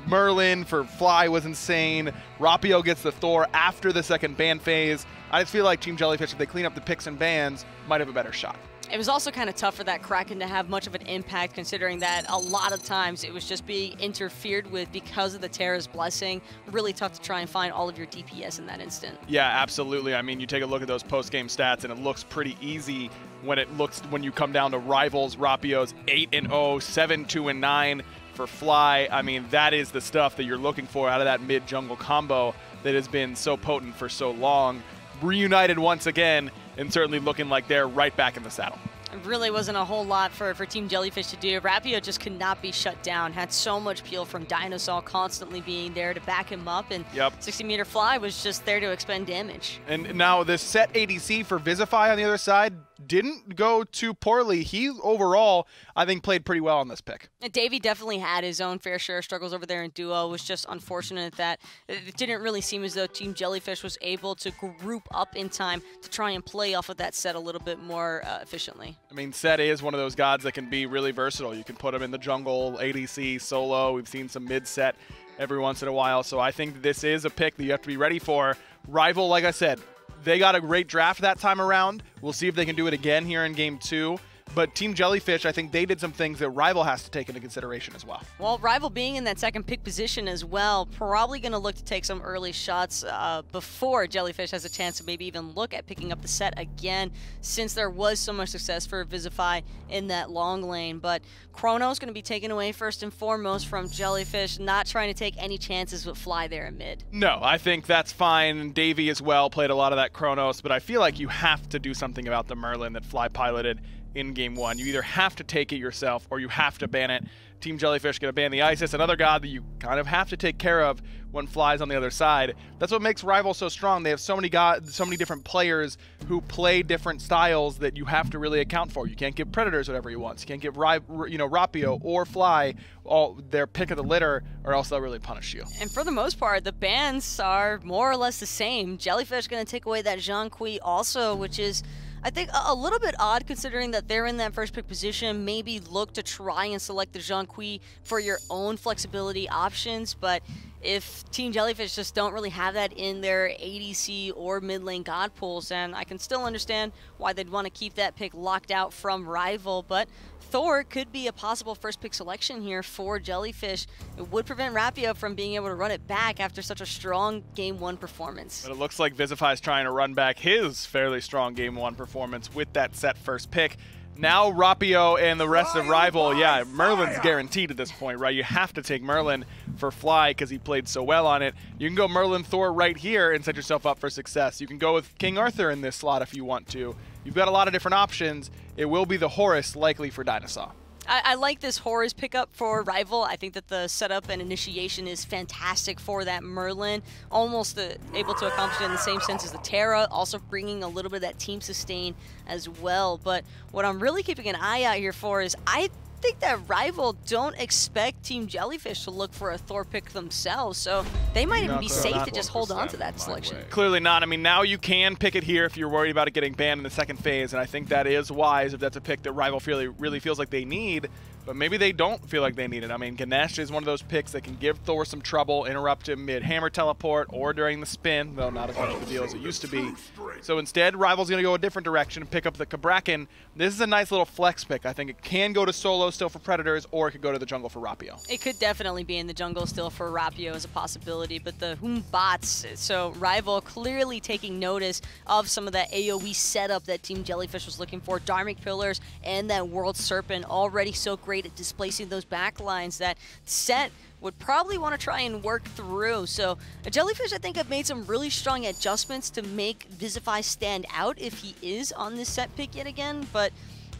Merlin for Fly was insane. Rapio gets the Thor after the second ban phase. I just feel like Team Jellyfish, if they clean up the picks and bans, might have a better shot. It was also kind of tough for that Kraken to have much of an impact, considering that a lot of times it was just being interfered with because of the Terra's blessing. Really tough to try and find all of your D P S in that instant. Yeah, absolutely. I mean, you take a look at those post-game stats, and it looks pretty easy when it looks when you come down to Rivals, Rapio's eight and oh, seven two nine. For Fly, I mean, that is the stuff that you're looking for out of that mid-jungle combo that has been so potent for so long. Reunited once again, and certainly looking like they're right back in the saddle. really wasn't a whole lot for, for Team Jellyfish to do. Rapio just could not be shut down. Had so much peel from DineOhSaw constantly being there to back him up, and yep. sixty meter fly was just there to expend damage. And now the set A D C for VizahfyTR on the other side didn't go too poorly. He overall, I think, played pretty well on this pick. And Davy definitely had his own fair share of struggles over there in duo. It was just unfortunate that it didn't really seem as though Team Jellyfish was able to group up in time to try and play off of that set a little bit more uh, efficiently. I mean, Set is one of those gods that can be really versatile. You can put him in the jungle, A D C, solo. We've seen some mid-set every once in a while. So I think this is a pick that you have to be ready for. Rival, like I said, they got a great draft that time around. We'll see if they can do it again here in game two. But Team Jellyfish, I think they did some things that Rival has to take into consideration as well. Well, Rival being in that second pick position as well, probably going to look to take some early shots uh, before Jellyfish has a chance to maybe even look at picking up the set again, since there was so much success for VizahfyTR in that long lane. But Chrono's going to be taken away first and foremost from Jellyfish, not trying to take any chances with Fly there in mid. No, I think that's fine. Davy as well played a lot of that Chronos, but I feel like you have to do something about the Merlin that Fly piloted in game one. You either have to take it yourself or you have to ban it. Team Jellyfish going to ban the Isis, another god that you kind of have to take care of when Fly's on the other side. That's what makes Rival so strong. They have so many god, so many different players who play different styles that you have to really account for. You can't give Predators whatever he wants. You can't give you know Rapio or Fly all their pick of the litter, or else they'll really punish you. And for the most part, the bans are more or less the same. Jellyfish going to take away that Zhang Kui also, which is, I think, a little bit odd considering that they're in that first pick position. Maybe look to try and select the Zhang Kui for your own flexibility options, but if Team Jellyfish just don't really have that in their A D C or mid lane god pools, then I can still understand why they'd want to keep that pick locked out from Rival. But Thor could be a possible first pick selection here for Jellyfish. It would prevent Rapio from being able to run it back after such a strong game one performance. But it looks like VizahfyTR is trying to run back his fairly strong game one performance with that set first pick. Now Rapio and the rest of Rival, yeah, Merlin's guaranteed at this point, right? You have to take Merlin for Fly because he played so well on it. You can go Merlin Thor right here and set yourself up for success. You can go with King Arthur in this slot if you want to. You've got a lot of different options. It will be the Horus likely for DineOhSaw. I, I like this Horus pickup for Rival. I think that the setup and initiation is fantastic for that Merlin. Almost uh, able to accomplish it in the same sense as the Terra, also bringing a little bit of that team sustain as well. But what I'm really keeping an eye out here for is I think that Rival don't expect Team Jellyfish to look for a Thor pick themselves, so they might even be safe to just hold on to that selection. Clearly not. I mean, now you can pick it here if you're worried about it getting banned in the second phase, and I think that is wise if that's a pick that Rival really, really feels like they need, but maybe they don't feel like they need it. I mean, Ganesh is one of those picks that can give Thor some trouble, interrupt him mid-hammer teleport or during the spin, though not as much of a deal as it used to be. So instead, Rival's going to go a different direction and pick up the Cabrakan. This is a nice little flex pick. I think it can go to solo still for Predators, or it could go to the jungle for Rapio. It could definitely be in the jungle still for Rapio as a possibility, but the Hum bots, so Rival clearly taking notice of some of that AoE setup that Team Jellyfish was looking for. Dharmic Pillars and that World Serpent already so great at displacing those backlines that Set would probably want to try and work through. So Jellyfish, I think, have made some really strong adjustments to make VizahfyTR stand out if he is on this set pick yet again, but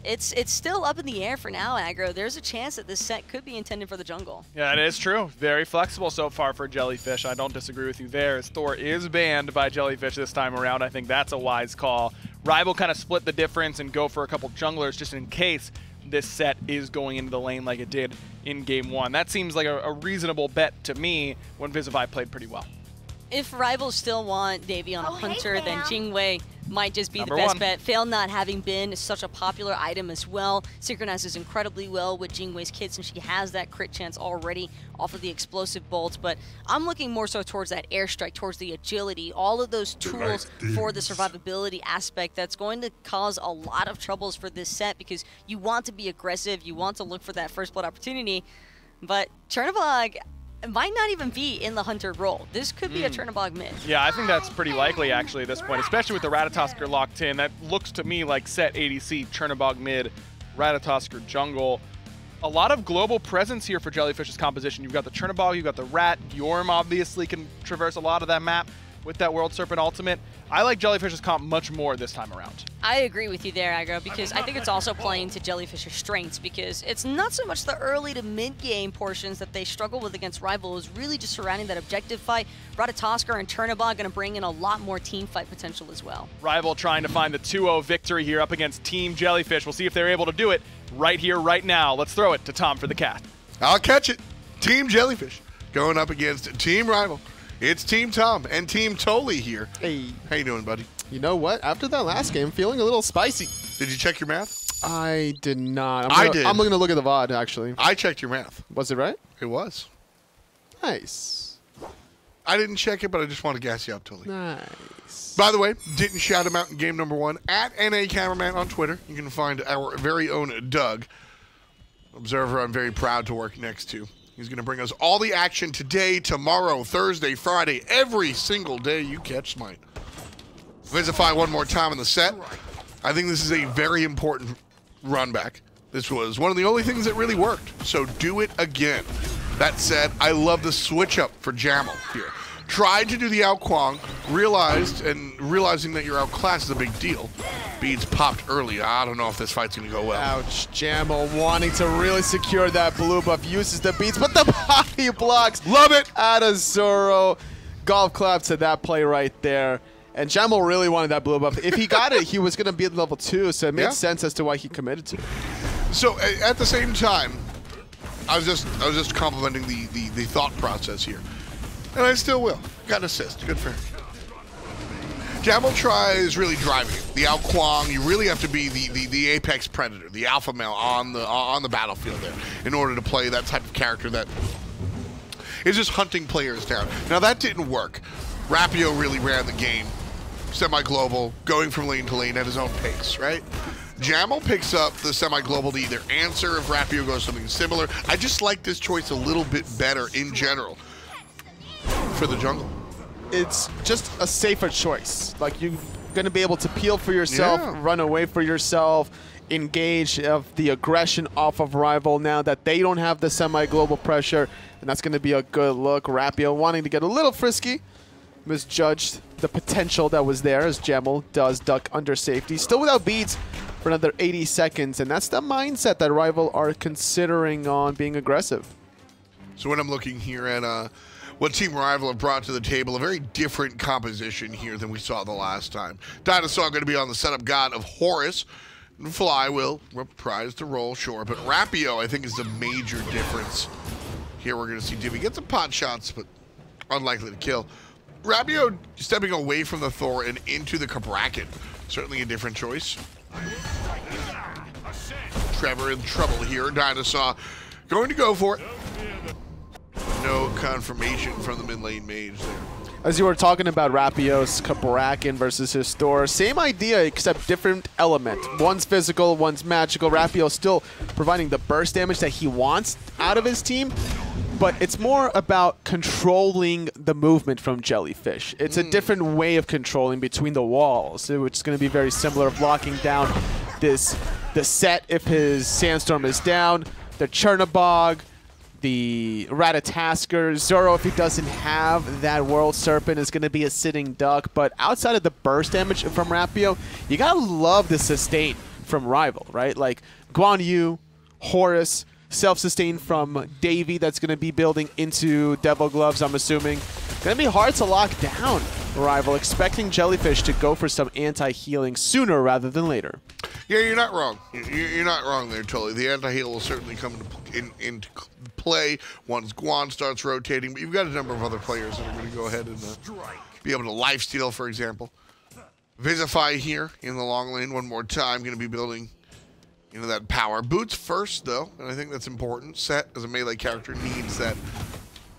It's, it's still up in the air for now, Aggro. There's a chance that this set could be intended for the jungle. Yeah, it is true. Very flexible so far for Jellyfish. I don't disagree with you there, as Thor is banned by Jellyfish this time around. I think that's a wise call. Rival kind of split the difference and go for a couple junglers just in case this set is going into the lane like it did in game one. That seems like a, a reasonable bet to me when VizahfyTR played pretty well. If Rivals still want Davy on a oh, Hunter, hey, then Jingwei might just be Number the best one. bet. Fail Not having been is such a popular item as well. Synchronizes incredibly well with Jingwei's kits, and she has that crit chance already off of the explosive bolts. But I'm looking more so towards that airstrike, towards the agility, all of those tools for the survivability aspect that's going to cause a lot of troubles for this set, because you want to be aggressive, you want to look for that first blood opportunity. But Chernobog might not even be in the hunter role. This could be mm. a Chernobog mid. Yeah, I think that's pretty likely actually at this point, especially with the Ratatoskr locked in. That looks to me like set A D C, Chernobog mid, Ratatoskr jungle. A lot of global presence here for Jellyfish's composition. You've got the Chernobog, you've got the Rat. Yorm obviously can traverse a lot of that map with that World Serpent ultimate. I like Jellyfish's comp much more this time around. I agree with you there, Aggro, because I think it's also playing to Jellyfish's strengths, because it's not so much the early to mid-game portions that they struggle with against Rival. It was really just surrounding that objective fight. Ratatoskr and Turnaba are going to bring in a lot more team fight potential as well. Rival trying to find the two oh victory here up against Team Jellyfish. We'll see if they're able to do it right here, right now. Let's throw it to Tom for the cast. I'll catch it. Team Jellyfish going up against Team Rival. It's Team Tom and Team Tolly here. Hey. How you doing, buddy? You know what? After that last game, feeling a little spicy. Did you check your math? I did not. I'm I gonna, did. I'm going to look at the V O D, actually. I checked your math. Was it right? It was. Nice. I didn't check it, but I just want to gas you up, Tolly. Nice. By the way, didn't shout him out in game number one. At N A Cameraman on Twitter, you can find our very own Doug. Observer I'm very proud to work next to. He's going to bring us all the action today, tomorrow, Thursday, Friday, every single day you catch Smite. VizahfyTR one more time in the set. I think this is a very important run back. This was one of the only things that really worked, so do it again. That said, I love the switch up for Jammel here. Tried to do the Ao Kuang, realized, and realizing that you're outclassed is a big deal. Beads popped early. I don't know if this fight's going to go well. Ouch. Jammel wanting to really secure that blue buff. Uses the Beads, but the body blocks. Love it. Out of Zoro. Golf clap to that play right there. And Jammel really wanted that blue buff. If he got it, he was going to be at level two, so it made yeah. sense as to why he committed to it. So at the same time, I was just I was just complimenting the, the, the thought process here. And I still will. Got an assist. Good for him. Jammel tries really driving it. The Ao Kuang, you really have to be the, the, the apex predator, the alpha male on the on the battlefield there in order to play that type of character that is just hunting players down. Now, that didn't work. Rapio really ran the game, semi-global, going from lane to lane at his own pace, right? Jammel picks up the semi-global to either answer if Rapio goes something similar. I just like this choice a little bit better in general. For the jungle, it's just a safer choice. Like, you're gonna be able to peel for yourself, yeah. run away for yourself, engage of the aggression off of Rival now that they don't have the semi-global pressure, and that's gonna be a good look. Rapio wanting to get a little frisky, misjudged the potential that was there as Jammel does duck under safety, still without Beads for another eighty seconds, and that's the mindset that Rival are considering on being aggressive. So when I'm looking here at uh. what Team Rival have brought to the table, a very different composition here than we saw the last time. DineOhSaw going to be on the setup god of Horus. Fly will reprise the role, sure, but Rapio, I think, is the major difference. Here we're going to see Divvy get some pot shots, but unlikely to kill. Rapio stepping away from the Thor and into the Cabrakan. Certainly a different choice. Trevor in trouble here. DineOhSaw going to go for it. No confirmation from the mid lane mage there. As you were talking about Rapio's Cabrakan versus his Thor, same idea except different element. One's physical, one's magical. Rapio still providing the burst damage that he wants out of his team, but it's more about controlling the movement from Jellyfish. It's mm. a different way of controlling between the walls, which is going to be very similar of locking down this the set if his Sandstorm is down, the Chernabog, the Ratatasker. Zoro, if he doesn't have that World Serpent, is going to be a sitting duck. But outside of the burst damage from Rapio, you got to love the sustain from Rival, right? Like Guan Yu, Horus, self-sustain from Davy that's going to be building into Devil Gloves, I'm assuming. Going to be hard to lock down Rival, expecting Jellyfish to go for some anti-healing sooner rather than later. Yeah, you're not wrong. You're not wrong there, Tully. The anti-heal will certainly come into in, in play once Guan starts rotating, but you've got a number of other players that are going to go ahead and uh, be able to lifesteal, for example. VizahfyTR here in the long lane one more time, going to be building into that power. Boots first, though, and I think that's important. Set, as a melee character, needs that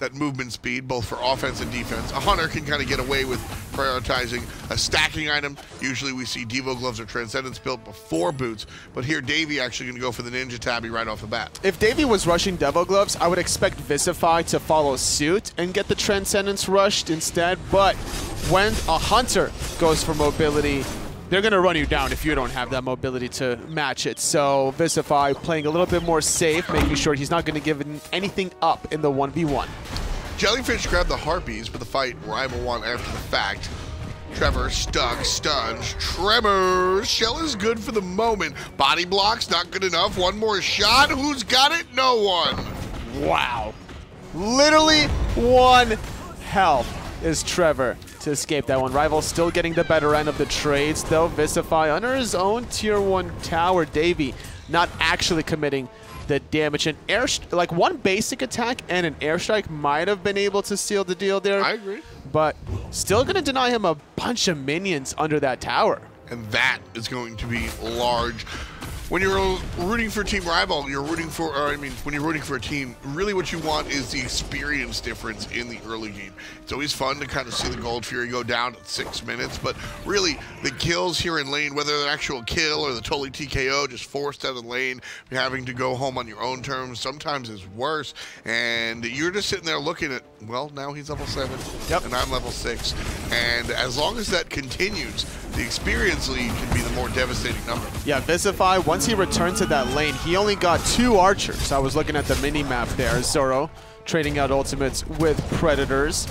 that movement speed, both for offense and defense. A hunter can kind of get away with prioritizing a stacking item. Usually we see Devo Gloves or Transcendence built before Boots, but here Davy actually going to go for the Ninja Tabby right off the bat. If Davy was rushing Devo Gloves, I would expect VizahfyTR to follow suit and get the Transcendence rushed instead, but when a hunter goes for mobility, they're going to run you down if you don't have that mobility to match it. So VizahfyTR playing a little bit more safe, making sure he's not going to give anything up in the one v one. Jellyfish grabbed the Harpies, but the fight Rival won after the fact. Trevor, stuck, stuns, Tremor. Shell is good for the moment. Body blocks, not good enough. One more shot. Who's got it? No one. Wow. Literally one health is Trevor to escape that one. Rival still getting the better end of the trades, though. VizahfyTR under his own tier one tower. Davy not actually committing the damage. An air, like one basic attack and an airstrike might have been able to seal the deal there. I agree. But still going to deny him a bunch of minions under that tower. And that is going to be large. When you're rooting for Team Rival, you're rooting for, or I mean, when you're rooting for a team, really what you want is the experience difference in the early game. It's always fun to kind of see the Gold Fury go down at six minutes, but really the kills here in lane, whether they're actual kill or the totally T K O, just forced out of the lane, having to go home on your own terms, sometimes is worse. And you're just sitting there looking at, well, now he's level seven, yep, and I'm level six. And as long as that continues, the experience lead can be the more devastating number. Yeah, VizahfyTR, once he returned to that lane, he only got two archers. I was looking at the mini-map there. Zoro trading out ultimates with Predators.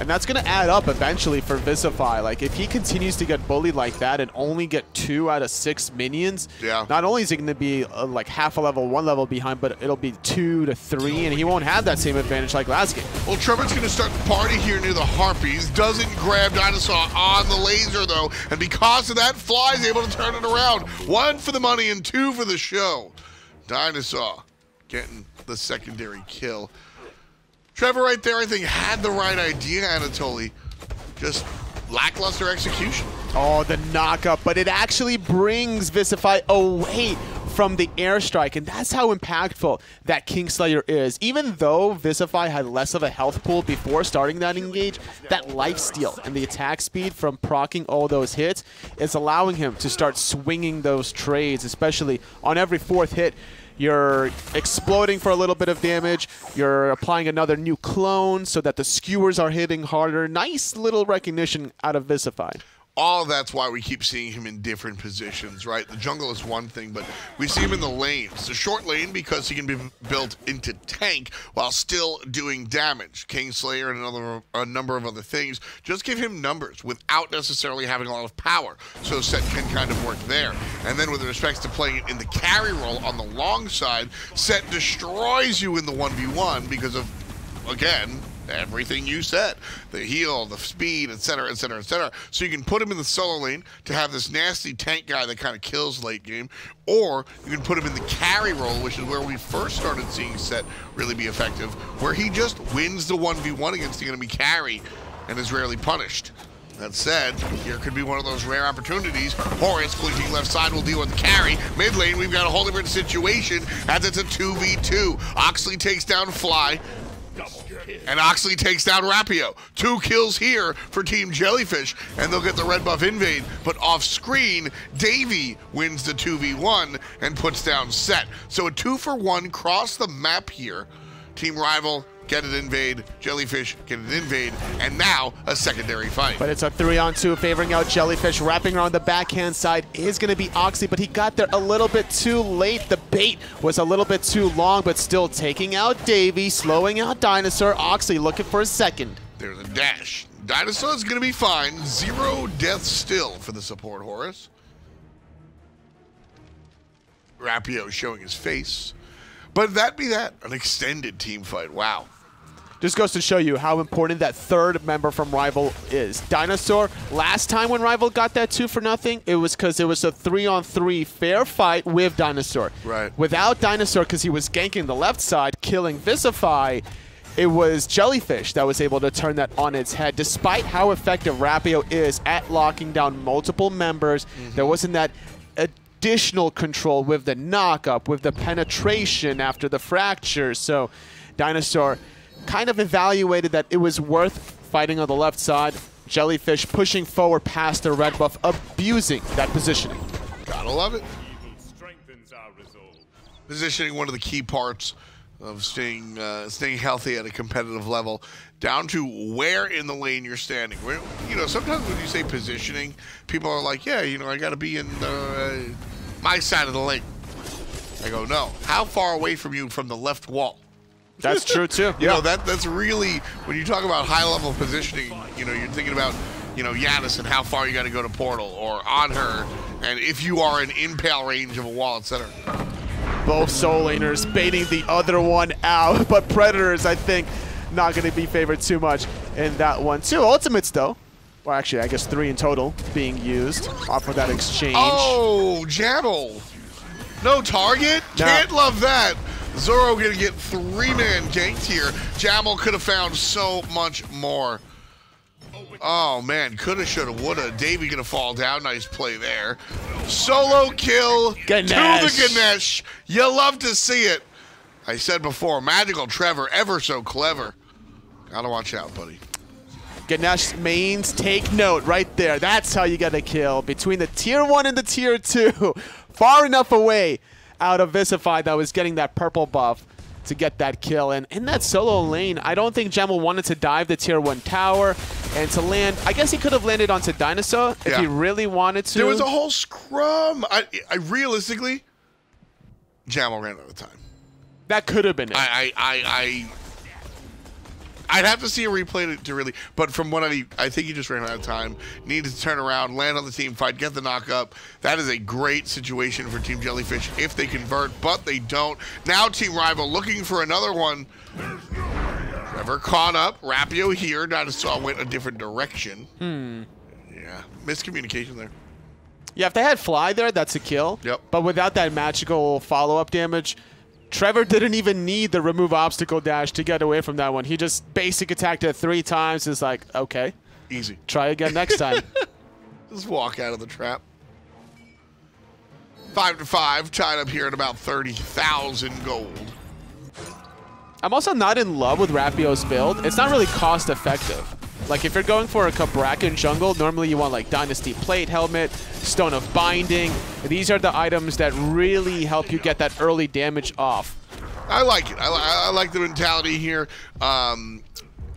And that's going to add up eventually for VizahfyTR. Like, if he continues to get bullied like that and only get two out of six minions, yeah, not only is he going to be uh, like half a level, one level behind, but it'll be two to three, and he won't have that same advantage like last game. Well, Trevor's going to start the party here near the Harpies. Doesn't grab DineOhSaw on the laser, though, and because of that, Fly's able to turn it around. One for the money and two for the show. DineOhSaw getting the secondary kill. Trevor right there, I think, had the right idea, Anatoly. Just lackluster execution. Oh, the knockup, but it actually brings VizahfyTR away from the airstrike, and that's how impactful that Kingslayer is. Even though VizahfyTR had less of a health pool before starting that engage, that lifesteal and the attack speed from proccing all those hits is allowing him to start swinging those trades, especially on every fourth hit. You're exploding for a little bit of damage. You're applying another new clone so that the skewers are hitting harder. Nice little recognition out of VizahfyTR. All that's why we keep seeing him in different positions, right? The jungle is one thing, but we see him in the lanes. The short lane because he can be built into tank while still doing damage. Kingslayer and another, a number of other things. Just give him numbers without necessarily having a lot of power, so Set can kind of work there. And then with respect to playing it in the carry role on the long side, Set destroys you in the one v one because of, again, everything you said, the heal, the speed, et cetera, et cetera, et cetera. So you can put him in the solo lane to have this nasty tank guy that kind of kills late game, or you can put him in the carry role, which is where we first started seeing Set really be effective, where he just wins the one v one against the enemy carry and is rarely punished. That said, here could be one of those rare opportunities. Horus, clinking left side, will deal with the carry. Mid lane, we've got a whole different situation as it's a two v two. Oxley takes down Fly. And Oxley takes down Rapio. Two kills here for Team Jellyfish, and they'll get the red buff invade. But off screen, Davy wins the two v one and puts down Set. So a two for one cross the map here. Team Rival get an invade, Jellyfish get an invade, and now a secondary fight. But it's a three on two favoring out Jellyfish. Wrapping around the backhand side is going to be Oxley, but he got there a little bit too late. The bait was a little bit too long, but still taking out Davy, slowing out DineOhSaw. Oxley looking for a second. There's a dash. DineOhSaw is going to be fine. Zero death still for the support, Horus. Rapio showing his face. But that be that, an extended team fight. Wow. Just goes to show you how important that third member from Rival is. DineOhSaw, last time when Rival got that two for nothing, it was because it was a three on three fair fight with DineOhSaw. Right. Without DineOhSaw, because he was ganking the left side, killing VizahfyTR, it was Jellyfish that was able to turn that on its head. Despite how effective Rapio is at locking down multiple members, mm-hmm. there wasn't that additional control with the knockup, with the penetration after the fracture. So DineOhSaw kind of evaluated that it was worth fighting on the left side. Jellyfish pushing forward past the red buff, abusing that positioning. Gotta love it. Positioning, one of the key parts of staying uh, staying healthy at a competitive level, down to where in the lane you're standing. Where, you know, sometimes when you say positioning, people are like, yeah, you know, I gotta be in the, uh, my side of the lane. I go, no, how far away from you from the left wall? That's true too. You yeah. know, that, that's really, when you talk about high level positioning, you know, you're thinking about you know, Yanis and how far you got to go to portal, or on her, and if you are in impale range of a wall, et cetera. Both soul laners baiting the other one out, but Predators, I think, not going to be favored too much in that one. Two ultimates, though. Well, actually, I guess three in total being used off of that exchange. Oh, Jammel. No target? No. Can't love that. Zoro going to get three-man ganked here. Jammel could have found so much more. Oh, man. Coulda, shoulda, woulda. Davy going to fall down. Nice play there. Solo kill Ganesh. To the Ganesh. You love to see it. I said before, Magical Trevor, ever so clever. Got to watch out, buddy. Ganesh mains, take note right there. That's how you got to kill. Between the tier one and the tier two. Far enough away out of VizahfyTR that was getting that purple buff to get that kill. And in that solo lane, I don't think Jammel wanted to dive the tier one tower and to land. I guess he could have landed onto DineOhSaw if yeah. he really wanted to. There was a whole scrum. I, I realistically, Jammel ran out of time. That could have been it. I, I, I, I, I'd have to see a replay to, to really, but from what I, I think he just ran out of time. Needed to turn around, land on the team fight, get the knock up. That is a great situation for Team Jellyfish if they convert, but they don't. Now Team Rival looking for another one. Trevor caught up. Rapio here. DineOhSaw went a different direction. Hmm. Yeah, miscommunication there. Yeah, if they had Fly there, that's a kill. Yep. But without that magical follow-up damage, Trevor didn't even need the remove obstacle dash to get away from that one. He just basic attacked it three times. It's like, okay. Easy. Try again next time. Just walk out of the trap. Five to five, tied up here at about thirty thousand gold. I'm also not in love with Rapio's build. It's not really cost effective. Like, if you're going for a Cabrakan jungle, normally you want, like, Dynasty Plate Helmet, Stone of Binding. These are the items that really help you get that early damage off. I like it. I, li I like the mentality here. Um,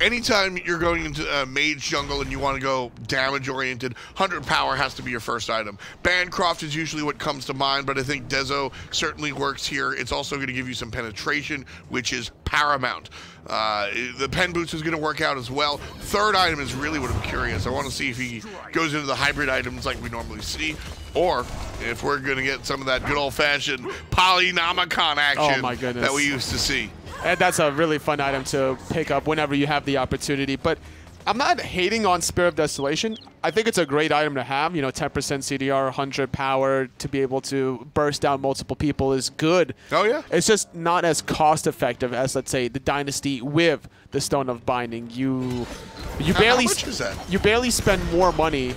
anytime you're going into a uh, Mage jungle and you want to go damage-oriented, one hundred power has to be your first item. Bancroft is usually what comes to mind, but I think Dezo certainly works here. It's also going to give you some penetration, which is paramount. Uh, the pen boots is going to work out as well. Third item is really what I'm curious. I want to see if he goes into the hybrid items like we normally see, or if we're going to get some of that good old-fashioned Polynomicon action oh my goodness. That we used to see. And that's a really fun item to pick up whenever you have the opportunity. But I'm not hating on Spirit of Desolation. I think it's a great item to have. You know, ten percent C D R, one hundred power to be able to burst down multiple people is good. Oh, yeah. It's just not as cost-effective as, let's say, the Dynasty with the Stone of Binding. You you how, barely how much is that? You barely spend more money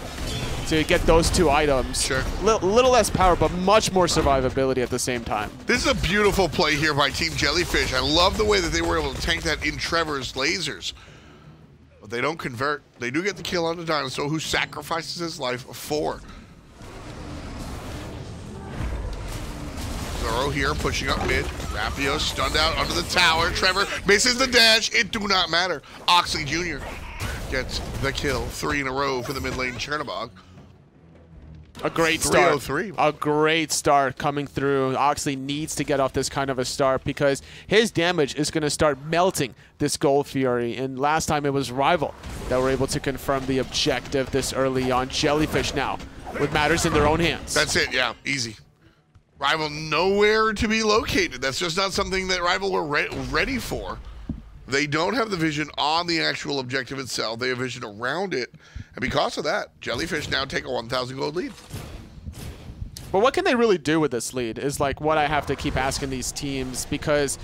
to get those two items. Sure. L little less power, but much more survivability at the same time. This is a beautiful play here by Team Jellyfish. I love the way that they were able to tank that in Trevor's lasers. But they don't convert. They do get the kill on the DineOhSaw, who sacrifices his life for. Zoro here pushing up mid. Rapio stunned out under the tower. Trevor misses the dash. It do not matter. Oxley Junior gets the kill. Three in a row for the mid lane Chernabog. A great start. A great start coming through. Oxley needs to get off this kind of a start because his damage is going to start melting this Gold Fury. And last time it was Rival that were able to confirm the objective this early on. Jellyfish now with matters in their own hands. That's it, yeah. Easy. Rival nowhere to be located. That's just not something that Rival were re ready for. They don't have the vision on the actual objective itself. They have vision around it. And because of that, Jellyfish now take a one thousand gold lead. But what can they really do with this lead is like what I have to keep asking these teams, because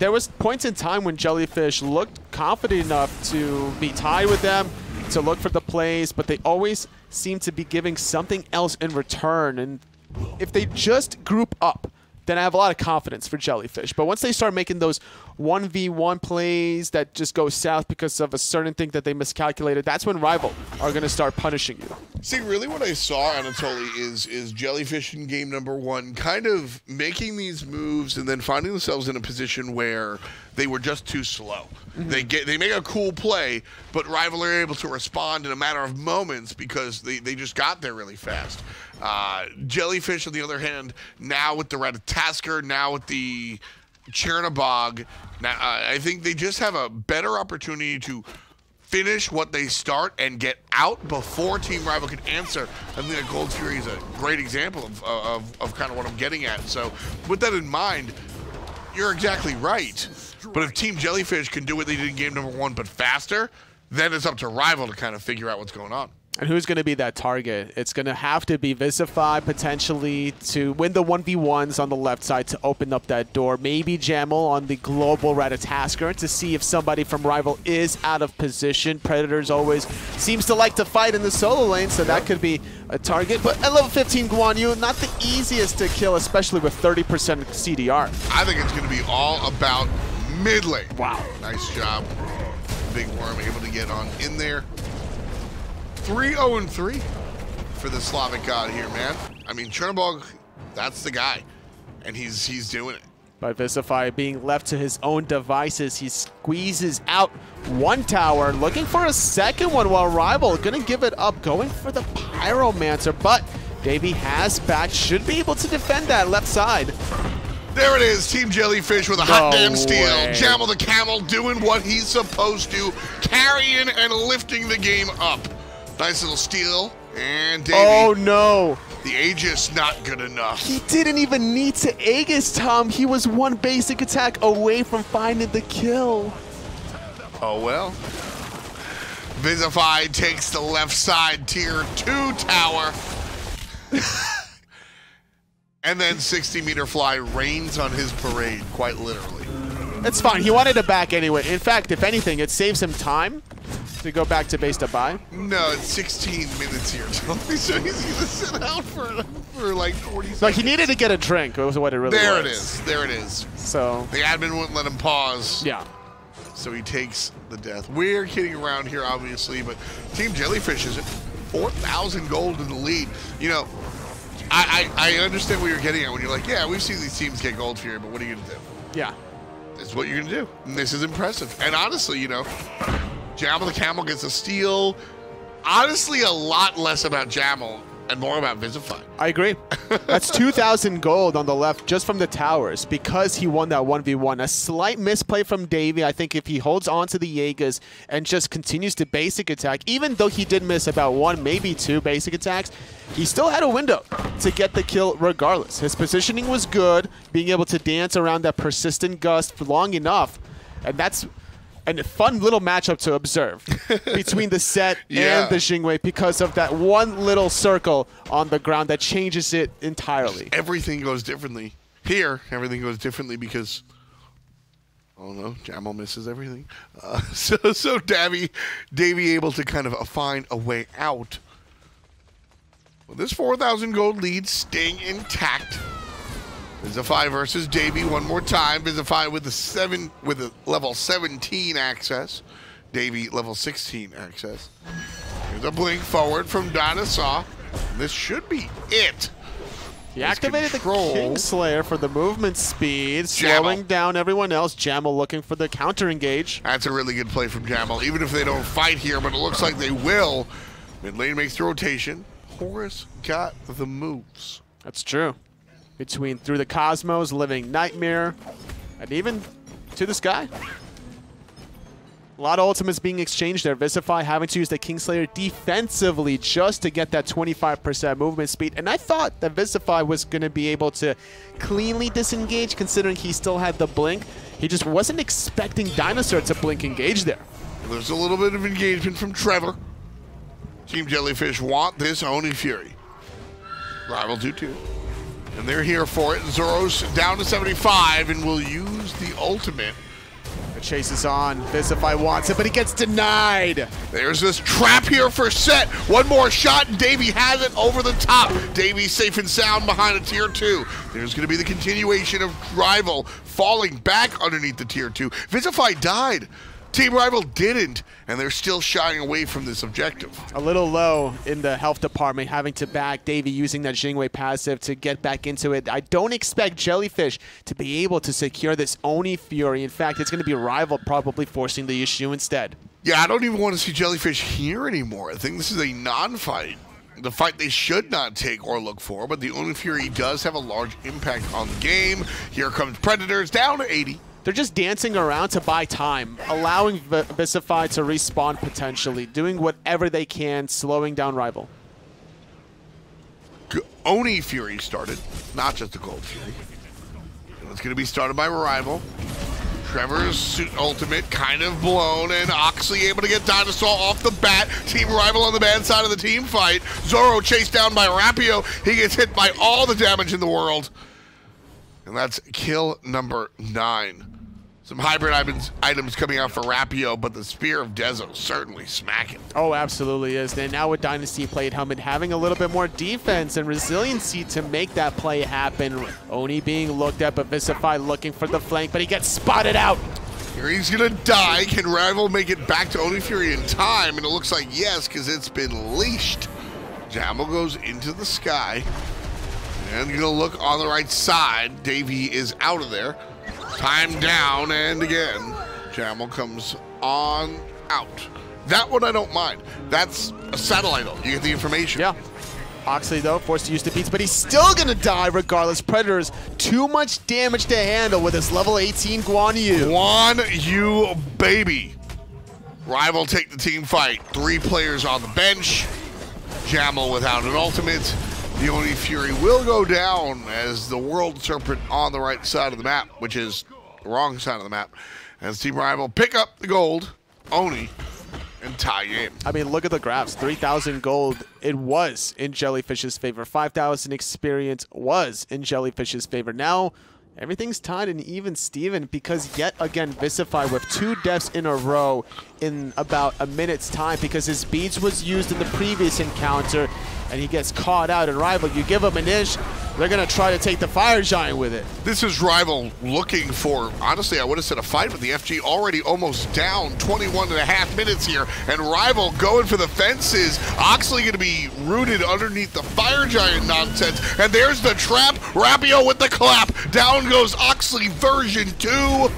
there was points in time when Jellyfish looked confident enough to be tied with them, to look for the plays, but they always seem to be giving something else in return. And if they just group up, then I have a lot of confidence for Jellyfish. But once they start making those one v one plays that just go south because of a certain thing that they miscalculated, that's when Rival are going to start punishing you. See, really what I saw, Anatoly, is, is Jellyfish in game number one kind of making these moves and then finding themselves in a position where they were just too slow. Mm-hmm. They get they make a cool play, but Rival are able to respond in a matter of moments because they, they just got there really fast. Uh, Jellyfish, on the other hand, now with the Ratatasker, now with the Chernabog, now, uh, I think they just have a better opportunity to finish what they start and get out before Team Rival can answer. I think that Gold Fury is a great example of, of, of kind of what I'm getting at. So with that in mind, you're exactly right. But if Team Jellyfish can do what they did in game number one but faster, then it's up to Rival to kind of figure out what's going on. And who's going to be that target? It's going to have to be VizahfyTR potentially to win the one v ones on the left side to open up that door. Maybe Jammel on the global Ratatasker to see if somebody from Rival is out of position. Predators always seems to like to fight in the solo lane, so that could be a target. But at level fifteen Guan Yu, not the easiest to kill, especially with thirty percent C D R. I think it's going to be all about mid lane. Wow. Nice job. Big Worm able to get on in there. three oh and three for the Slavic God here, man. I mean, Chernobog, that's the guy, and he's he's doing it. By VizahfyTR being left to his own devices, he squeezes out one tower, looking for a second one while Rival gonna give it up, going for the Pyromancer, but Davy has back, should be able to defend that left side. There it is, Team Jellyfish with a no hot damn steal. Way. Jammel the Cammel doing what he's supposed to, carrying and lifting the game up. Nice little steal, and Davy. Oh no! The Aegis not good enough. He didn't even need to Aegis, Tom. He was one basic attack away from finding the kill. Oh well. VizahfyTR takes the left side tier two tower. And then sixty meter fly rains on his parade, quite literally. It's fine, he wanted to back anyway. In fact, if anything, it saves him time to go back to base to buy? No, it's sixteen minutes here. So he's gonna sit out for, for like forty seconds. Like, he needed to get a drink, was what it really there was. There it is, there it is. So the admin wouldn't let him pause. Yeah. So he takes the death. We're kidding around here, obviously, but Team Jellyfish is at four thousand gold in the lead. You know, I, I, I understand what you're getting at when you're like, yeah, we've seen these teams get gold here, but what are you gonna do? Yeah. That's what you're gonna do. And this is impressive. And honestly, you know, Jammel the Cammel gets a steal. Honestly, a lot less about Jammel and more about VizahfyTR. I agree. That's two thousand gold on the left just from the towers because he won that one v one. A slight misplay from Davy. I think if he holds on to the Jaegers and just continues to basic attack, even though he did miss about one, maybe two basic attacks, he still had a window to get the kill regardless. His positioning was good, being able to dance around that persistent gust for long enough, and that's... and a fun little matchup to observe between the Set yeah. and the Jingwei because of that one little circle on the ground that changes it entirely. Everything goes differently. Here, everything goes differently because, oh no, Jammel misses everything. Uh, so so Davy, Davy able to kind of find a way out. Well, this four thousand gold lead staying intact. VizahfyTR versus Davy one more time. VizahfyTR with a seven with a level seventeen access. Davy level sixteen access. Here's a blink forward from DineOhSaw. This should be it. He His activated control. The Kingslayer for the movement speed, Jammel. Slowing down everyone else. Jammel looking for the counter engage. That's a really good play from Jammel, even if they don't fight here, but it looks like they will. Mid lane makes the rotation. Horus got the moves. That's true. Between Through the Cosmos, Living Nightmare, and even To the Sky. A lot of ultimates being exchanged there. VizahfyTR having to use the Kingslayer defensively just to get that twenty-five percent movement speed. And I thought that VizahfyTR was going to be able to cleanly disengage considering he still had the blink. He just wasn't expecting Dinosaur to blink engage there. There's a little bit of engagement from Trevor. Team Jellyfish want this Oni Fury. Rival do too. And they're here for it. Zoro's down to seventy-five and will use the ultimate. The chase is on. VizahfyTR wants it, but he gets denied. There's this trap here for Set. One more shot, and Davy has it over the top. Davy safe and sound behind a tier two. There's going to be the continuation of Rival falling back underneath the tier two. VizahfyTR died. Team Rival didn't, and they're still shying away from this objective. A little low in the health department, having to back Davy using that Jingwei passive to get back into it. I don't expect Jellyfish to be able to secure this Oni Fury. In fact, it's going to be Rival probably forcing the issue instead. Yeah, I don't even want to see Jellyfish here anymore. I think this is a non-fight. The fight they should not take or look for, but the Oni Fury does have a large impact on the game. Here comes Predators, down to eighty. They're just dancing around to buy time, allowing VizahfyTR to respawn potentially, doing whatever they can, slowing down Rival. Oni Fury started, not just the Gold Fury. It's going to be started by Rival. Trevor's ultimate kind of blown, and Oxley able to get DineOhSaw off the bat. Team Rival on the bad side of the team fight. Zoro chased down by Rapio. He gets hit by all the damage in the world. And that's kill number nine. Some hybrid items coming out for Rapio, but the Spear of Dezo certainly smacking. Oh, absolutely is. And now with Dynasty played Helmet having a little bit more defense and resiliency to make that play happen. Oni being looked at, but VizahfyTR looking for the flank, but he gets spotted out. Fury's gonna die. Can Rival make it back to Oni Fury in time? And it looks like yes, because it's been leashed. Jammel goes into the sky. And gonna look on the right side. Davy is out of there. Time down, and again, Jammel comes on out. That one I don't mind. That's a satellite. You get the information. Yeah. Oxley, though, forced to use the beats, but he's still going to die regardless. Predators, too much damage to handle with his level eighteen Guan Yu. Guan Yu, baby. Rival take the team fight. Three players on the bench. Jammel without an ultimate. The Oni Fury will go down as the World Serpent on the right side of the map, which is the wrong side of the map, as Team Rival pick up the gold, Oni, and tie in. I mean, look at the graphs. three thousand gold, it was in Jellyfish's favor. five thousand experience was in Jellyfish's favor. Now, everything's tied in even Steven because yet again, VizahfyTR with two deaths in a row in about a minute's time because his beads was used in the previous encounter and he gets caught out in Rival. You give him an inch, they're gonna try to take the Fire Giant with it. This is Rival looking for, honestly, I would have said a fight, but the F G already almost down twenty-one and a half minutes here, and Rival going for the fences. Oxley gonna be rooted underneath the Fire Giant nonsense, and there's the trap. Rapio with the clap. Down goes Oxley version two.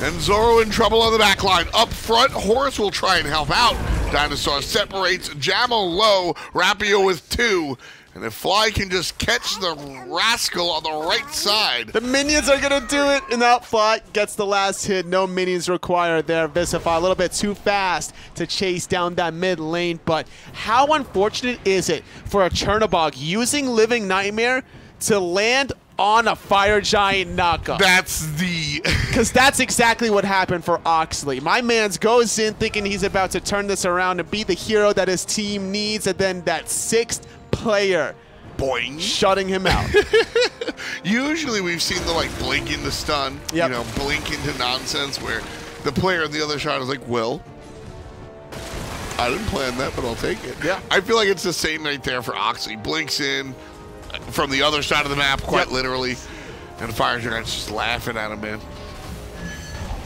And Zoro in trouble on the back line. Up front, Horus will try and help out. DineOhSaw separates, Jammel low, Rapio with two. And if Fly can just catch the rascal on the right side. The minions are gonna do it, and out Fly gets the last hit. No minions required there. VizahfyTR a little bit too fast to chase down that mid lane, but how unfortunate is it for a Chernobog using Living Nightmare to land on a Fire Giant knockup? That's the... Because that's exactly what happened for Oxley. My man's goes in thinking he's about to turn this around and be the hero that his team needs, and then that sixth player boing, shutting him out. Usually we've seen the like blink into stun, yep. You know, blink into nonsense where the player on the other side is like, well, I didn't plan that, but I'll take it. Yeah. I feel like it's the same right there for Oxley. Blinks in from the other side of the map, quite yep. literally. And Fire Giant's just laughing at him, man.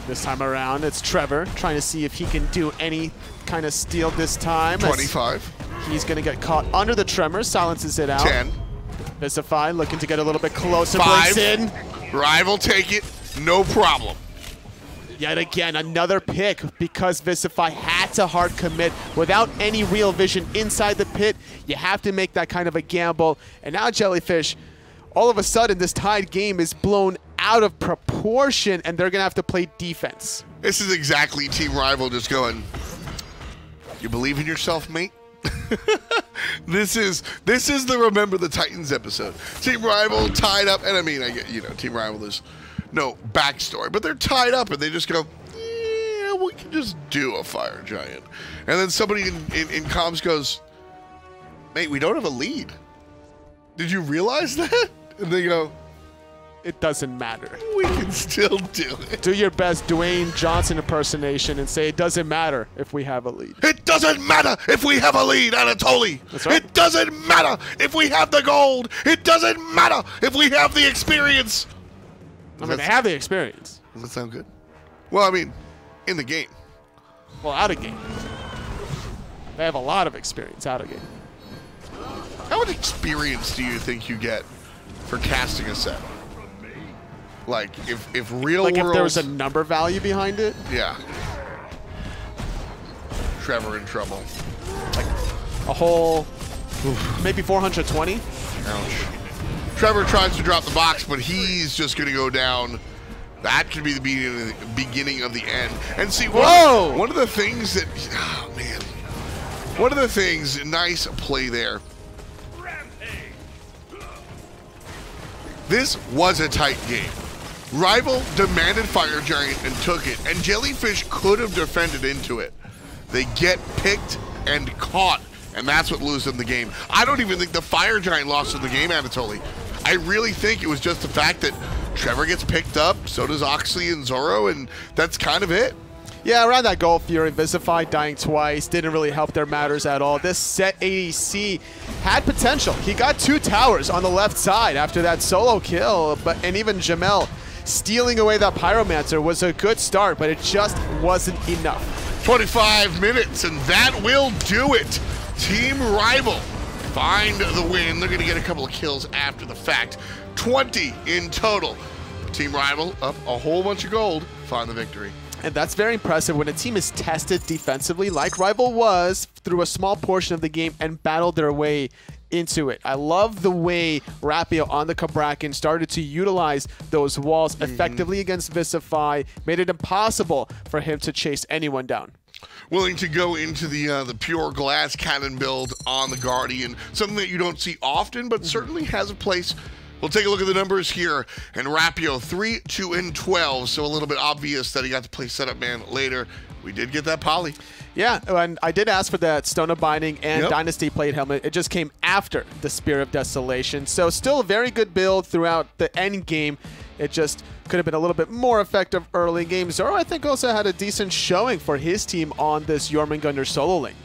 This time around, it's Trevor trying to see if he can do any kind of steal this time. twenty-five. He's going to get caught under the Tremor, silences it out. ten. VizahfyTR looking to get a little bit closer, breaks in. Rival take it, no problem. Yet again, another pick because VizahfyTR had to hard commit without any real vision inside the pit. You have to make that kind of a gamble. And now Jellyfish, all of a sudden, this tied game is blown out of proportion and they're going to have to play defense. This is exactly Team Rival just going, you believe in yourself, mate? This is this is the Remember the Titans episode. Team Rival tied up, and I mean, I get, you know, Team Rival is no backstory, but they're tied up and they just go, yeah, we can just do a Fire Giant. And then somebody in, in, in comms goes, mate, we don't have a lead. Did you realize that? And they go, it doesn't matter. We can still do it. Do your best Dwayne Johnson impersonation and say it doesn't matter if we have a lead. It doesn't matter if we have a lead, Anatoly. That's right. It doesn't matter if we have the gold. It doesn't matter if we have the experience. I mean, they have the experience. Does that sound good? Well, I mean, in the game. Well, out of game. They have a lot of experience out of game. How much experience do you think you get for casting a set? Like, if, if real like world... Like, if there was a number value behind it? Yeah. Trevor in trouble. Like, a whole... Oof. Maybe four hundred twenty? Ouch. Trevor tries to drop the box, but he's just going to go down That could be the beginning of the, beginning of the end. And see, one, Whoa! one of the things that, oh man, one of the things, nice play there. This was a tight game. Rival demanded Fire Giant and took it, and Jellyfish could have defended into it. They get picked and caught, and that's what loses them the game. I don't even think the Fire Giant lost in the game, Anatoly. I really think it was just the fact that Trevor gets picked up, so does Oxley and Zoro, and that's kind of it. Yeah, around that Gold Fury, VizahfyTR dying twice didn't really help their matters at all. This Set A D C had potential. He got two towers on the left side after that solo kill, but and even Jammel stealing away that Pyromancer was a good start, but it just wasn't enough. twenty-five minutes, and that will do it. Team Rival find the win. They're going to get a couple of kills after the fact. twenty in total. Team Rival up a whole bunch of gold. Find the victory. And that's very impressive when a team is tested defensively, like Rival was, through a small portion of the game and battled their way into it. I love the way Rapio on the Cabrakan started to utilize those walls mm-hmm. effectively against VizahfyTR, made it impossible for him to chase anyone down. Willing to go into the uh, the pure glass cannon build on the Guardian, something that you don't see often, but mm-hmm. certainly has a place. We'll take a look at the numbers here, and Rapio three, two, and twelve, so a little bit obvious that he got to play setup man later. We did get that poly. Yeah, and I did ask for that Stone of Binding and yep. Dynasty Plate Helmet. It just came after the Spear of Desolation, so still a very good build throughout the end game. It just could have been a little bit more effective early game. Zoro, I think, also had a decent showing for his team on this Jormungandr solo lane.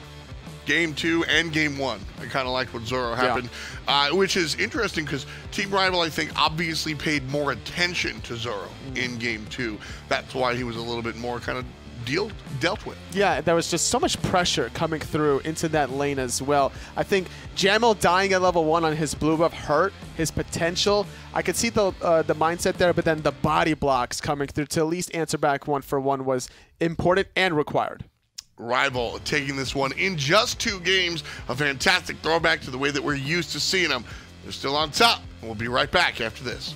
Game two and game one. I kind of liked what Zoro happened, yeah. uh, which is interesting because Team Rival, I think, obviously paid more attention to Zoro mm. in game two. That's why he was a little bit more kind of deal dealt with. Yeah, there was just so much pressure coming through into that lane as well. I think Jammel dying at level one on his blue buff hurt his potential. I could see the uh, the mindset there, but then the body blocks coming through to at least answer back one for one was important and required. Rival taking this one in just two games. A fantastic throwback to the way that we're used to seeing them. They're still on top. We'll be right back after this.